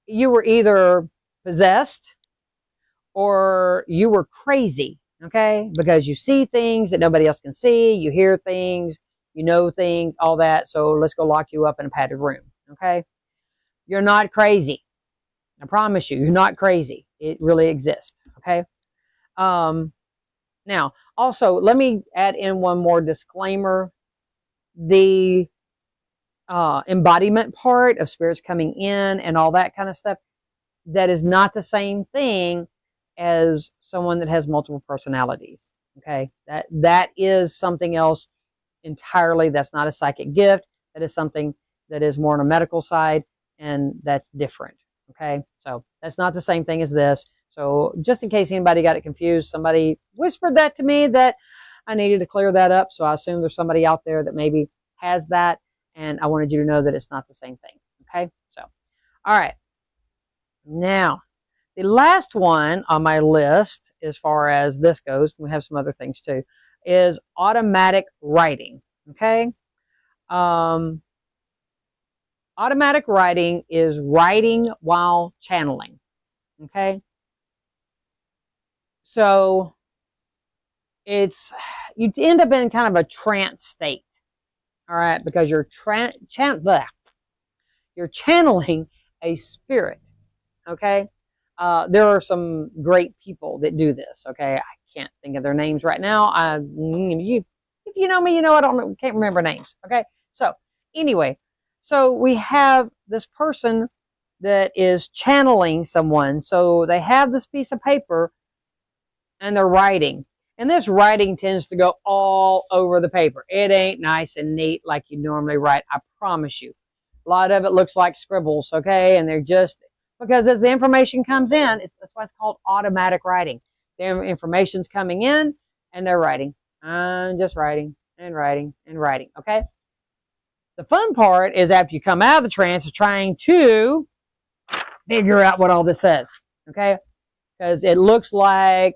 you were either possessed or you were crazy, okay? Because you see things that nobody else can see, you hear things, you know things, all that. So let's go lock you up in a padded room, okay? You're not crazy. I promise you, you're not crazy. It really exists, okay? Now, also, let me add in one more disclaimer. The embodiment part of spirits coming in and all that kind of stuff, that is not the same thing as someone that has multiple personalities, okay? That is something else entirely. That's not a psychic gift. That is something that is more on a medical side, and that's different, okay? So that's not the same thing as this. So just in case anybody got it confused, somebody whispered that to me that I needed to clear that up. So I assume there's somebody out there that maybe has that, and I wanted you to know that it's not the same thing, okay? So, all right. Now, the last one on my list, as far as this goes, and we have some other things too, is automatic writing, okay? Automatic writing is writing while channeling, okay? So you end up in kind of a trance state, all right? Because you're channeling a spirit, okay? There are some great people that do this, okay? I can't think of their names right now. If you know me, you know I don't, can't remember names, okay? So anyway, so we have this person that is channeling someone. So they have this piece of paper, and they're writing. And this writing tends to go all over the paper. It ain't nice and neat like you normally write, I promise you. A lot of it looks like scribbles, okay? And they're just, because as the information comes in, that's why it's called automatic writing. The information's coming in, and they're writing. I'm just writing, and writing, and writing, okay? The fun part is after you come out of the trance of trying to figure out what all this says, okay? Because it looks like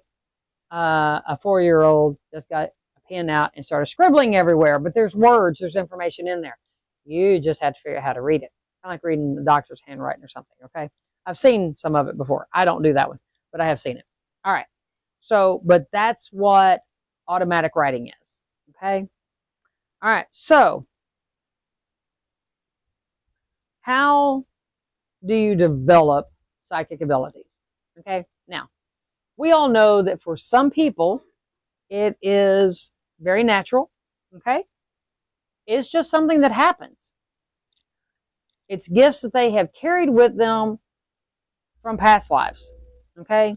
a four-year-old just got a pen out and started scribbling everywhere, but there's words, there's information in there. You just have to figure out how to read it. Kind of like reading the doctor's handwriting or something, okay? I've seen some of it before. I don't do that one, but I have seen it. All right, so, but that's what automatic writing is, okay? All right, so how do you develop psychic abilities, okay? Now, we all know that for some people, it is very natural, okay? It's just something that happens. It's gifts that they have carried with them from past lives, okay?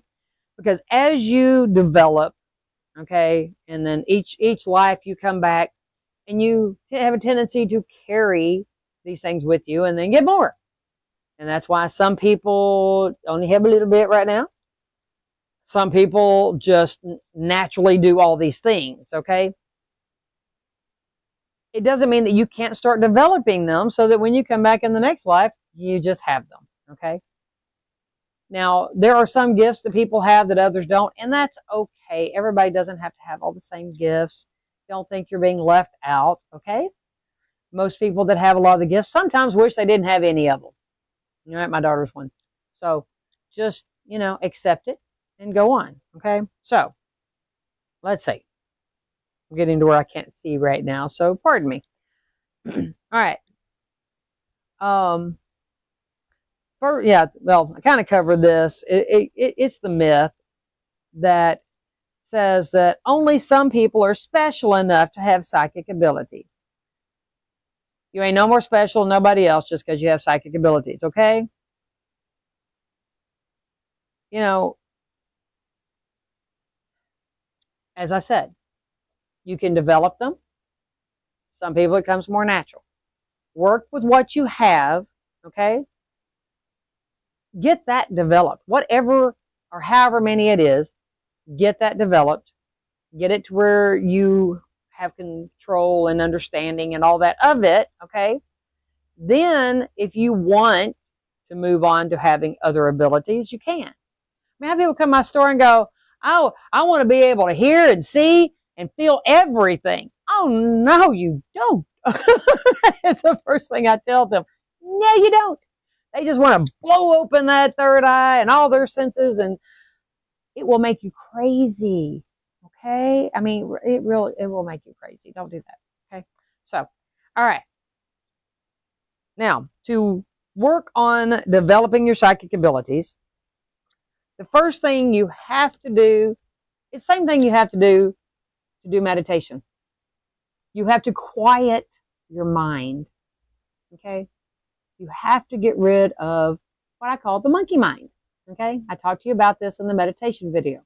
Because as you develop, okay, and then each life you come back, and you have a tendency to carry these things with you and then get more. And that's why some people only have a little bit right now. Some people just naturally do all these things, okay? It doesn't mean that you can't start developing them so that when you come back in the next life, you just have them, okay? Now, there are some gifts that people have that others don't, and that's okay. Everybody doesn't have to have all the same gifts. Don't think you're being left out, okay? Most people that have a lot of the gifts sometimes wish they didn't have any of them. You know, my daughter's one. So just, you know, accept it and go on, okay? So, let's see. I'm getting to where I can't see right now, so pardon me. All right. I kind of covered this. It's the myth that says that only some people are special enough to have psychic abilities. You ain't no more special than nobody else just because you have psychic abilities, okay? You know, as I said, you can develop them. Some people, it comes more natural. Work with what you have, okay? Get that developed. Whatever or however many it is, get that developed. Get it to where you have control and understanding and all that of it, okay? Then, if you want to move on to having other abilities, you can. I mean, I have people come to my store and go, oh, I want to be able to hear and see and feel everything. Oh, no, you don't. That's the first thing I tell them. No, you don't. They just want to blow open that third eye and all their senses and It will make you crazy. Okay. I mean, it will make you crazy. Don't do that. Okay. So, all right. Now, to work on developing your psychic abilities, the first thing you have to do is the same thing you have to do meditation. You have to quiet your mind. Okay. You have to get rid of what I call the monkey mind. Okay. I talked to you about this in the meditation video.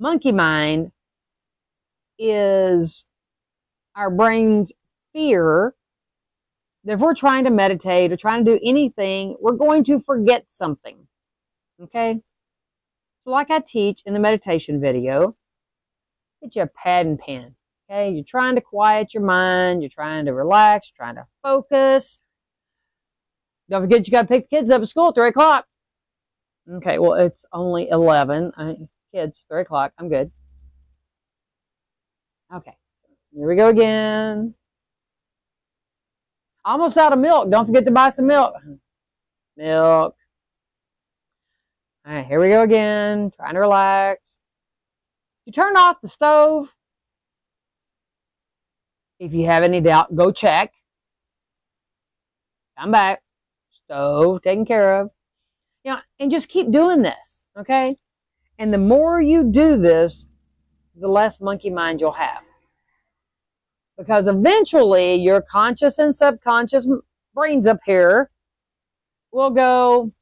Monkey mind is our brain's fear that if we're trying to meditate or trying to do anything, we're going to forget something. Okay. So like I teach in the meditation video, get you a pad and pen. Okay. You're trying to quiet your mind. You're trying to relax. You're trying to focus. Don't forget you got to pick the kids up at school at 3 o'clock. Okay. Well, it's only 11. Kids, 3 o'clock. I'm good. Okay. Here we go again. Almost out of milk. Don't forget to buy some milk. Milk. All right. Here we go again. Trying to relax. You turn off the stove. If you have any doubt, go check. Come back. Stove taken care of. You know, and just keep doing this. Okay. And the more you do this, the less monkey mind you'll have. Because eventually your conscious and subconscious brains up here will go,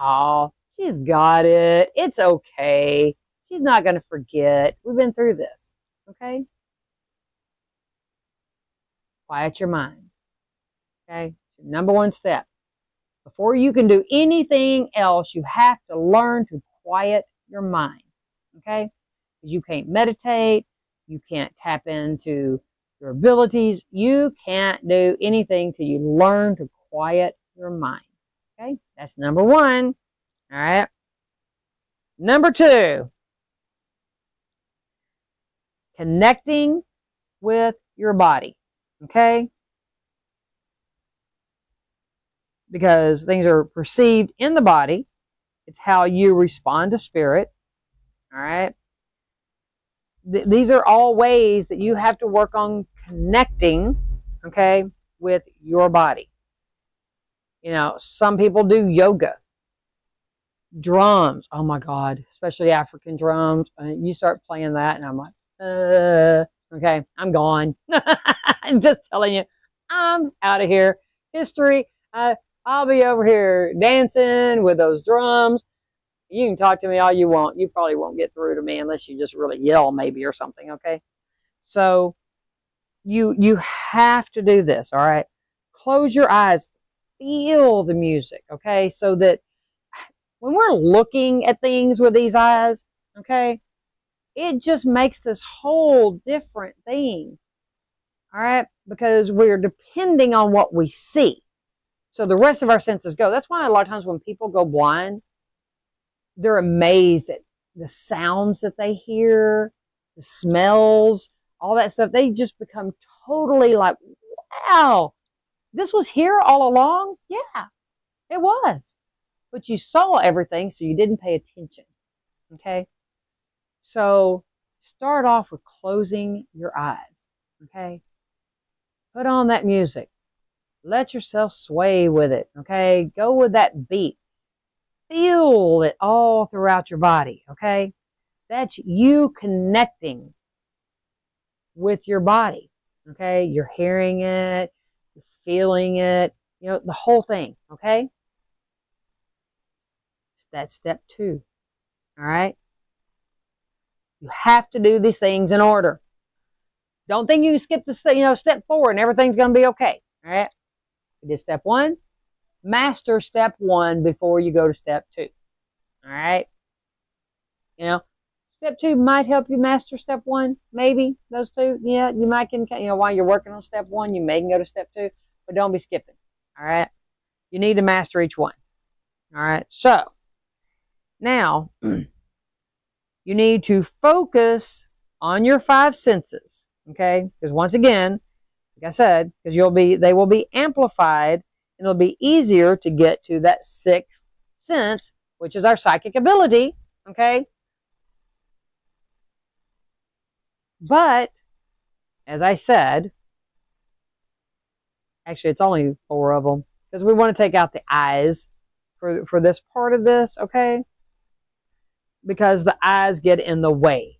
oh, she's got it. It's okay. She's not going to forget. We've been through this. Okay? Quiet your mind. Okay? Number one step. Before you can do anything else, you have to learn to quiet your mind, okay? You can't meditate. You can't tap into your abilities. You can't do anything till you learn to quiet your mind, okay? That's number one, all right? Number two, connecting with your body, okay? Because things are perceived in the body. It's how you respond to spirit, all right? These are all ways that you have to work on connecting, okay, with your body. You know, some people do yoga, drums. Oh, my God, especially African drums. I mean, you start playing that, and I'm like, okay, I'm gone. I'm just telling you, I'm out of here. History, I'll be over here dancing with those drums. You can talk to me all you want. You probably won't get through to me unless you just really yell maybe or something, okay? So you have to do this, all right? Close your eyes. Feel the music, okay? So that when we're looking at things with these eyes, okay, it just makes this whole different thing, all right? Because we're depending on what we see. So the rest of our senses go. That's why a lot of times when people go blind, they're amazed at the sounds that they hear, the smells, all that stuff. They just become totally like, wow, this was here all along? Yeah, it was. But you saw everything, so you didn't pay attention. Okay? So start off with closing your eyes. Okay? Put on that music. Let yourself sway with it, okay? Go with that beat. Feel it all throughout your body, okay? That's you connecting with your body, okay? You're hearing it, you're feeling it, you know, the whole thing, okay? That's step two, all right? You have to do these things in order. Don't think you can skip this, you know, step four and everything's going to be okay, all right? We did step one. Master step one before you go to step two. All right. You know, step two might help you master step one. Maybe those two. Yeah, you might can. You know, while you're working on step one, you may can go to step two, but don't be skipping. All right. You need to master each one. All right. So now you need to focus on your five senses. Okay, because once again, like I said, because they will be amplified, and it'll be easier to get to that sixth sense which is our psychic ability, okay? But, as I said, actually it's only 4 of them, because we want to take out the eyes for this part of this, okay? Because the eyes get in the way.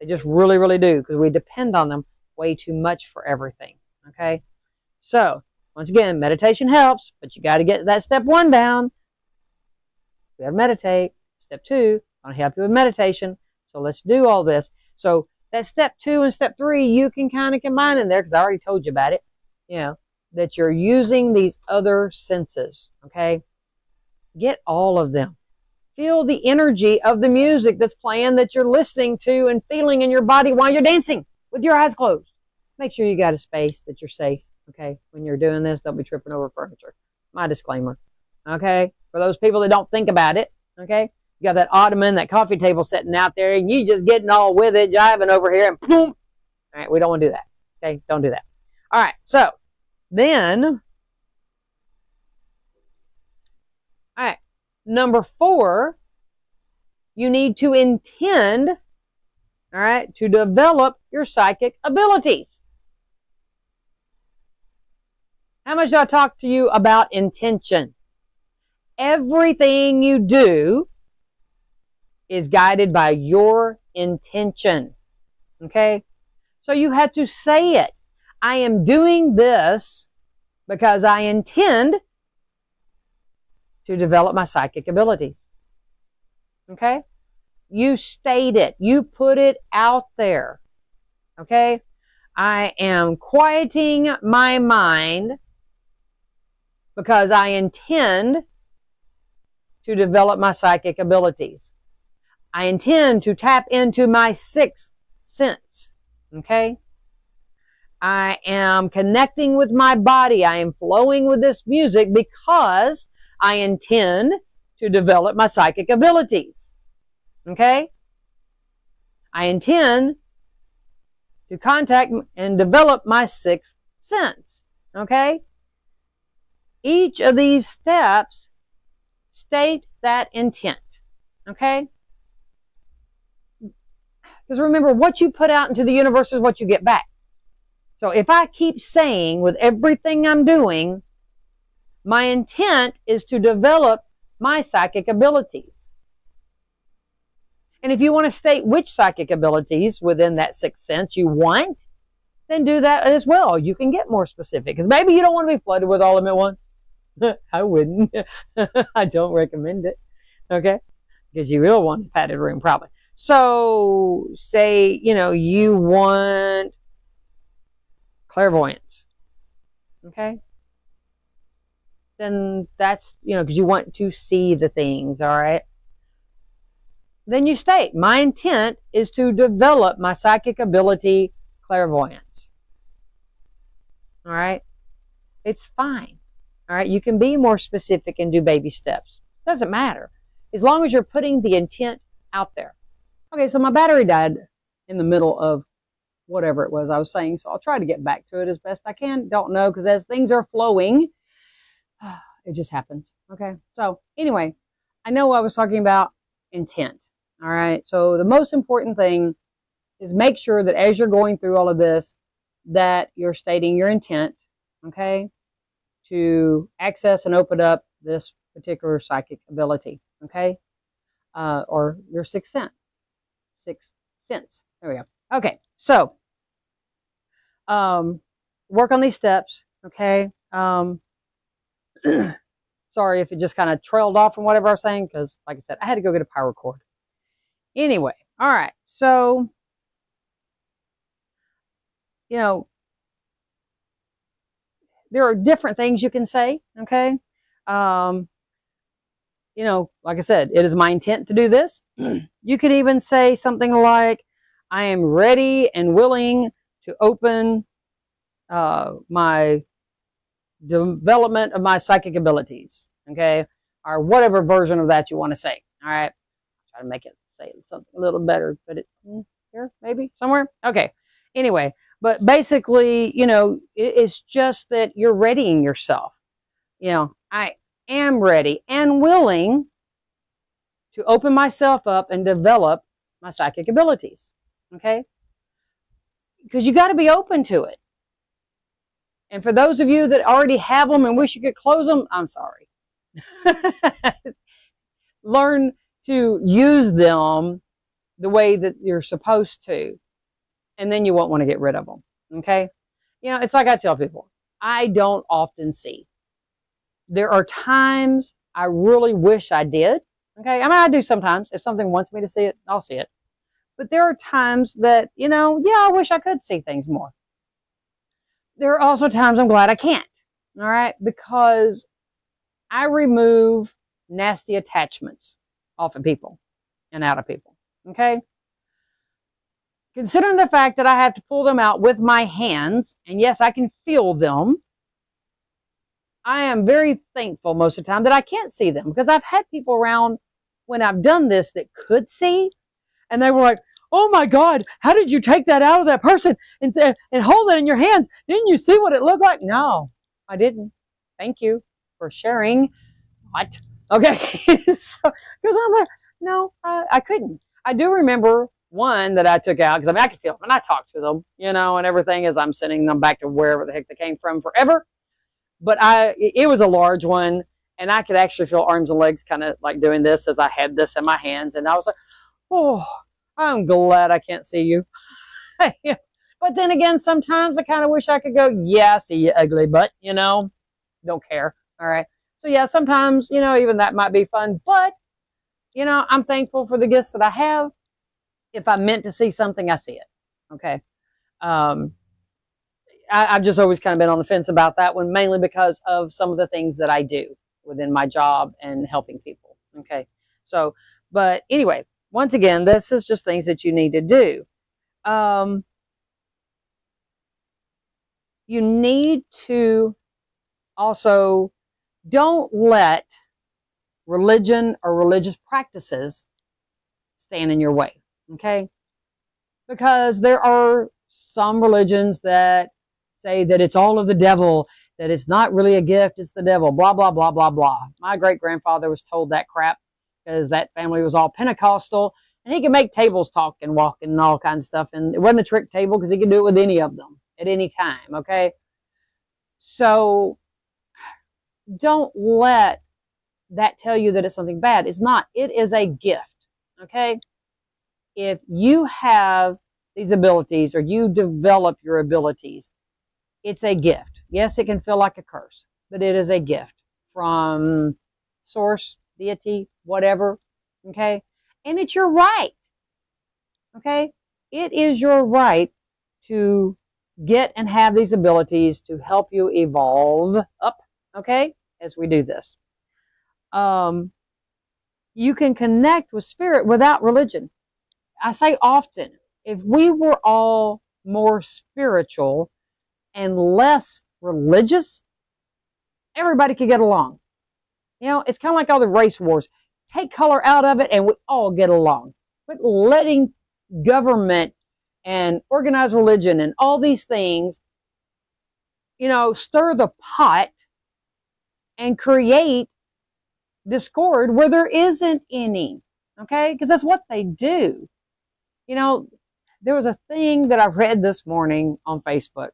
They just really, really do, because we depend on them way too much for everything, okay? So, once again, meditation helps, but you got to get that step 1 down. You got to meditate. Step 2, I'm going to help you with meditation. So let's do all this. So that step 2 and step 3, you can kind of combine in there, because I already told you about it, you know, that you're using these other senses, okay? Get all of them. Feel the energy of the music that's playing that you're listening to and feeling in your body while you're dancing with your eyes closed. Make sure you got a space that you're safe, okay? When you're doing this, don't be tripping over furniture. My disclaimer, okay? For those people that don't think about it, okay? You got that ottoman, that coffee table sitting out there, and you just getting all with it, jiving over here, and boom! All right, we don't want to do that, okay? Don't do that. All right, so then, all right, number 4, you need to intend, all right, to develop your psychic abilities. How much did I talk to you about intention? Everything you do is guided by your intention, okay? So you have to say it. I am doing this because I intend to develop my psychic abilities, okay? You state it. You put it out there, okay? I am quieting my mind because I intend to develop my psychic abilities. I intend to tap into my 6th sense, okay? I am connecting with my body. I am flowing with this music because I intend to develop my psychic abilities, okay? I intend to contact and develop my 6th sense, okay? Each of these steps state that intent, okay? Because remember, what you put out into the universe is what you get back. So if I keep saying with everything I'm doing, my intent is to develop my psychic abilities. And if you want to state which psychic abilities within that 6th sense you want, then do that as well. You can get more specific, because maybe you don't want to be flooded with all of them at once. I wouldn't. I don't recommend it, okay? Because you will want a padded room probably. So say, you know, you want clairvoyance, okay? Then that's, you know, because you want to see the things, all right? Then you state, my intent is to develop my psychic ability, clairvoyance. All right? It's fine. All right? You can be more specific and do baby steps. Doesn't matter. As long as you're putting the intent out there. Okay, so my battery died in the middle of whatever it was I was saying, so I'll try to get back to it as best I can. Don't know, because as things are flowing, it just happens, okay? So anyway, I know I was talking about intent, all right? So the most important thing is make sure that as you're going through all of this, that you're stating your intent, okay, to access and open up this particular psychic ability, okay, or your 6th sense. There we go. Okay, so work on these steps, okay? Sorry if it just kind of trailed off from whatever I was saying, because like I said, I had to go get a power cord. Anyway, all right, so, you know, there are different things you can say, okay? You know, like I said, it is my intent to do this. You could even say something like, I am ready and willing to open my development of my psychic abilities, okay, or whatever version of that you want to say. All right, try to make it say something a little better, but it here maybe somewhere. Okay, anyway, but basically, you know, it's just that you're readying yourself. You know, I am ready and willing to open myself up and develop my psychic abilities, okay? Because you got to be open to it. And for those of you that already have them and wish you could close them, I'm sorry. Learn to use them the way that you're supposed to, and then you won't want to get rid of them, okay? You know, it's like I tell people, I don't often see. There are times I really wish I did, okay? I mean, I do sometimes. If something wants me to see it, I'll see it. But there are times that, you know, yeah, I wish I could see things more. There are also times I'm glad I can't, all right? Because I remove nasty attachments off of people and out of people, okay? Considering the fact that I have to pull them out with my hands, and yes, I can feel them, I am very thankful most of the time that I can't see them, because I've had people around when I've done this that could see, and they were like, oh my God, how did you take that out of that person and hold it in your hands? Didn't you see what it looked like? No, I didn't. Thank you for sharing. What? Okay. So, because I'm like, no, I couldn't. I do remember one that I took out, because I mean, I could feel them and I talked to them, you know, and everything as I'm sending them back to wherever the heck they came from forever. But it was a large one, and I could actually feel arms and legs kind of like doing this as I had this in my hands. And I was like, oh, I'm glad I can't see you. But then again, sometimes I kind of wish I could go, yeah, I see you, ugly butt, you know, don't care. All right. So yeah, sometimes, you know, even that might be fun, but you know, I'm thankful for the gifts that I have. If I meant to see something, I see it. Okay. I've just always kind of been on the fence about that one, mainly because of some of the things that I do within my job and helping people. Okay. So, but anyway, once again, this is just things that you need to do. You need to also don't let religion or religious practices stand in your way, okay? Because there are some religions that say that it's all of the devil, that it's not really a gift, it's the devil, blah, blah, blah, blah, blah. My great-grandfather was told that crap, because that family was all Pentecostal, and he could make tables talk and walk and all kinds of stuff. And it wasn't a trick table, because he could do it with any of them at any time, okay? So don't let that tell you that it's something bad. It's not. It is a gift, okay? If you have these abilities or you develop your abilities, it's a gift. Yes, it can feel like a curse, but it is a gift from source, deity, whatever, okay? And it's your right, okay? It is your right to get and have these abilities to help you evolve up, okay, as we do this. You can connect with spirit without religion. I say often, if we were all more spiritual and less religious, everybody could get along. You know, it's kind of like all the race wars. Take color out of it and we all get along. But letting government and organized religion and all these things, you know, stir the pot and create discord where there isn't any, okay? Because that's what they do. You know, there was a thing that I read this morning on Facebook,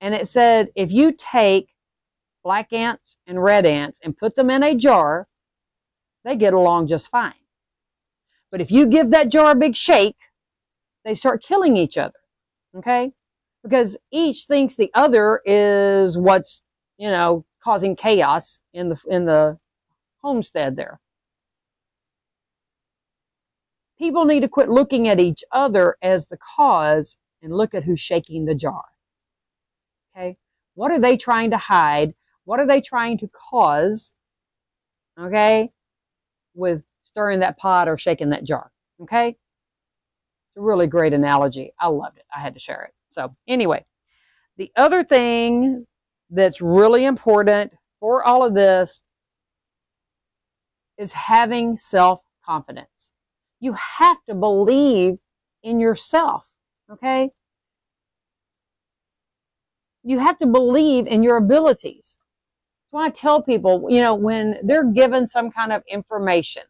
and it said, if you take black ants and red ants and put them in a jar, they get along just fine. But if you give that jar a big shake, they start killing each other, okay? Because each thinks the other is what's, you know, causing chaos in the homestead there. People need to quit looking at each other as the cause and look at who's shaking the jar, okay? What are they trying to hide? What are they trying to cause, okay, with stirring that pot or shaking that jar, okay? It's a really great analogy. I loved it. I had to share it. So anyway, the other thing that's really important for all of this is having self-confidence. You have to believe in yourself, okay? You have to believe in your abilities. That's why I tell people, you know, when they're given some kind of information,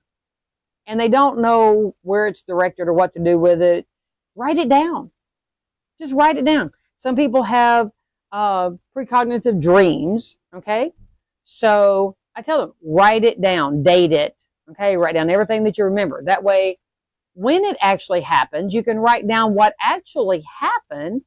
and they don't know where it's directed or what to do with it, write it down. Just write it down. Some people have precognitive dreams, okay? So I tell them, write it down, date it, okay? Write down everything that you remember. That way, when it actually happens, you can write down what actually happened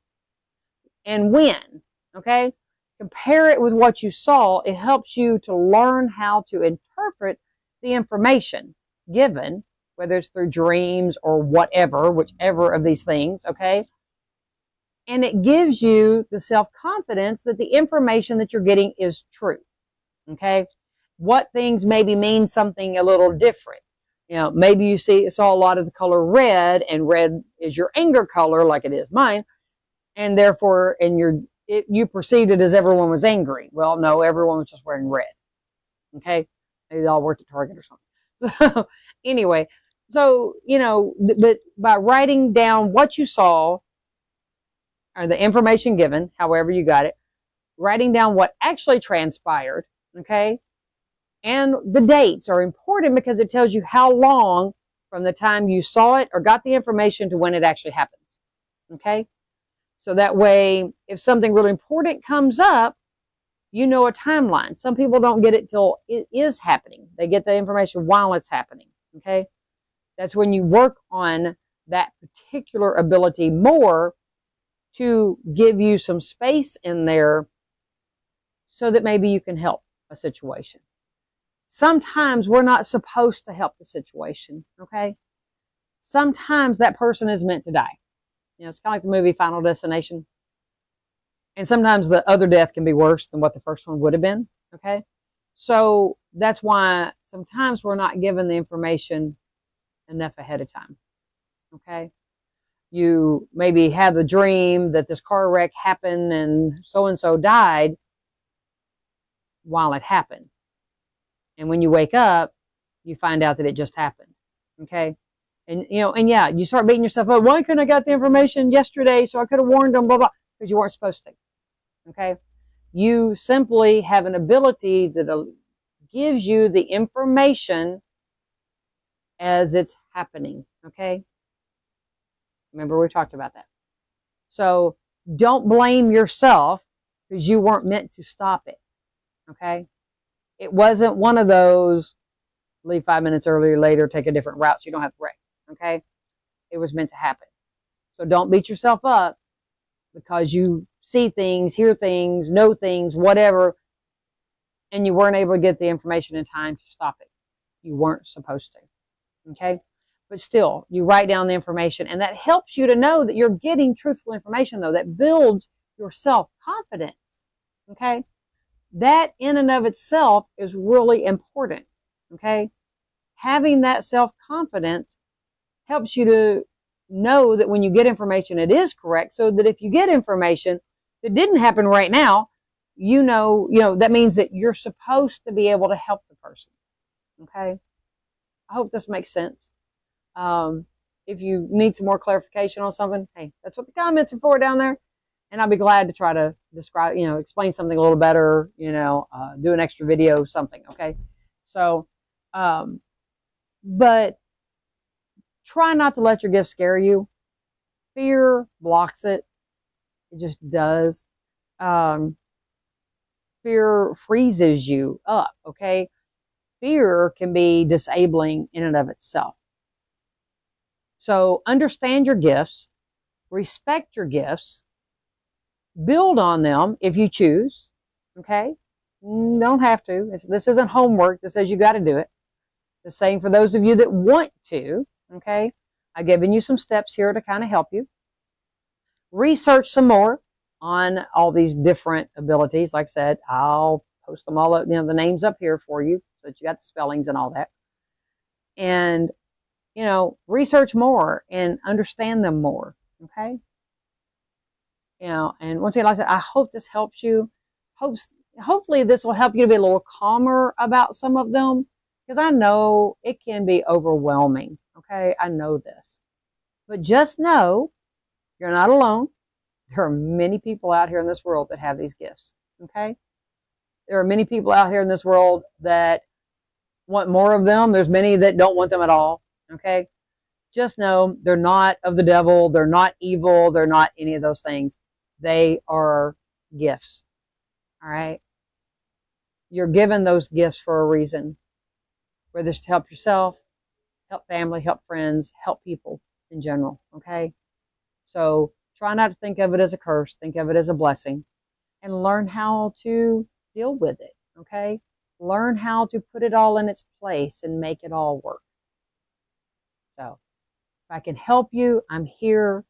and when, okay? Compare it with what you saw. It helps you to learn how to interpret the information given, whether it's through dreams or whatever, whichever of these things, okay? And it gives you the self-confidence that the information that you're getting is true, okay? What things maybe mean something a little different. You know, maybe you saw a lot of the color red, and red is your anger color, like it is mine, and therefore, you perceived it as everyone was angry. Well, no, everyone was just wearing red, okay? Maybe they all worked at Target or something. So, anyway, so, you know, but by writing down what you saw, or the information given, however you got it, writing down what actually transpired, okay? And the dates are important because it tells you how long from the time you saw it or got the information to when it actually happens, okay? So that way, if something really important comes up, you know a timeline. Some people don't get it till it is happening. They get the information while it's happening, okay? That's when you work on that particular ability more to give you some space in there so that maybe you can help a situation. Sometimes we're not supposed to help the situation, okay? Sometimes that person is meant to die. You know, it's kind of like the movie Final Destination. And sometimes the other death can be worse than what the first one would have been, okay? So that's why sometimes we're not given the information enough ahead of time, okay? You maybe have a dream that this car wreck happened and so died while it happened. And when you wake up, you find out that it just happened. Okay. And, you know, and yeah, you start beating yourself up. Why couldn't I got the information yesterday so I could have warned them, blah, blah, because you weren't supposed to. Okay. You simply have an ability that gives you the information as it's happening. Okay. Remember, we talked about that. So don't blame yourself because you weren't meant to stop it, okay? It wasn't one of those, leave 5 minutes earlier, later, take a different route so you don't have to wreck, okay? It was meant to happen. So don't beat yourself up because you see things, hear things, know things, whatever, and you weren't able to get the information in time to stop it. You weren't supposed to, okay? But still, you write down the information, and that helps you to know that you're getting truthful information, though. That builds your self-confidence, okay? That in and of itself is really important, okay? Having that self-confidence helps you to know that when you get information, it is correct, so that if you get information that didn't happen right now, you know that means that you're supposed to be able to help the person, okay? I hope this makes sense. If you need some more clarification on something, hey, that's what the comments are for down there. And I'll be glad to try to describe, you know, explain something a little better, you know, do an extra video, something. Okay. So, but try not to let your gift scare you. Fear blocks it. It just does. Fear freezes you up. Okay. Fear can be disabling in and of itself. So understand your gifts, respect your gifts, build on them if you choose, okay? Don't have to. This isn't homework that says you got to do it. The same for those of you that want to, okay? I've given you some steps here to kind of help you. Research some more on all these different abilities. Like I said, I'll post them all up, you know, the names up here for you so that you got the spellings and all that. And you know, research more and understand them more, okay? You know, and once again, like I said, I hope this helps you. Hopefully this will help you to be a little calmer about some of them, because I know it can be overwhelming, okay? I know this. But just know you're not alone. There are many people out here in this world that have these gifts, okay? There are many people out here in this world that want more of them. There's many that don't want them at all. Okay? Just know they're not of the devil. They're not evil. They're not any of those things. They are gifts. All right? You're given those gifts for a reason. Whether it's to help yourself, help family, help friends, help people in general. Okay? So try not to think of it as a curse. Think of it as a blessing. And learn how to deal with it. Okay? Learn how to put it all in its place and make it all work. So, if I can help you, I'm here.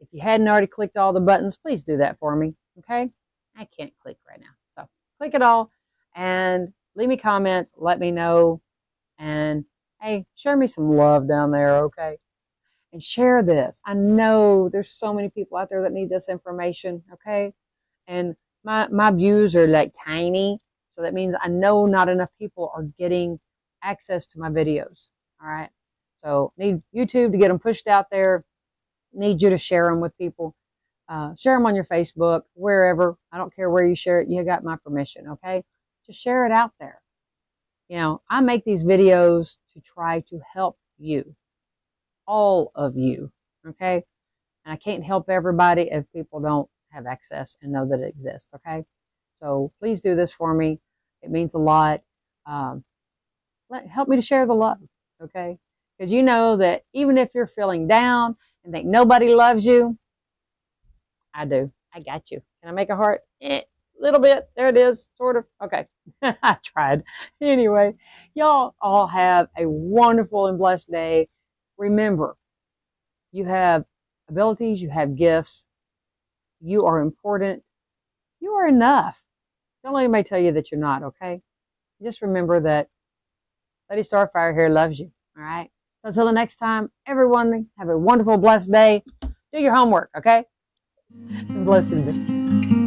If you hadn't already clicked all the buttons, please do that for me. Okay? I can't click right now. So, click it all and leave me comments. Let me know. And, hey, share me some love down there, okay? And share this. I know there's so many people out there that need this information, okay? And my views are like tiny. So that means I know not enough people are getting access to my videos. All right. So need YouTube to get them pushed out there. Need you to share them with people. Share them on your Facebook, wherever. I don't care where you share it. You got my permission. Okay. Just share it out there. You know, I make these videos to try to help you. All of you. Okay. And I can't help everybody if people don't have access and know that it exists. Okay. So please do this for me. It means a lot. Help me to share the love, okay? Because you know that even if you're feeling down and think nobody loves you, I do. I got you. Can I make a heart? Little bit. There it is. Sort of. Okay. I tried. Anyway, y'all all have a wonderful and blessed day. Remember, you have abilities. You have gifts. You are important. You are enough. Don't let anybody tell you that you're not, okay? Just remember that Lady Starfire here loves you, all right? So until the next time, everyone, have a wonderful, blessed day. Do your homework, okay? And blessed be.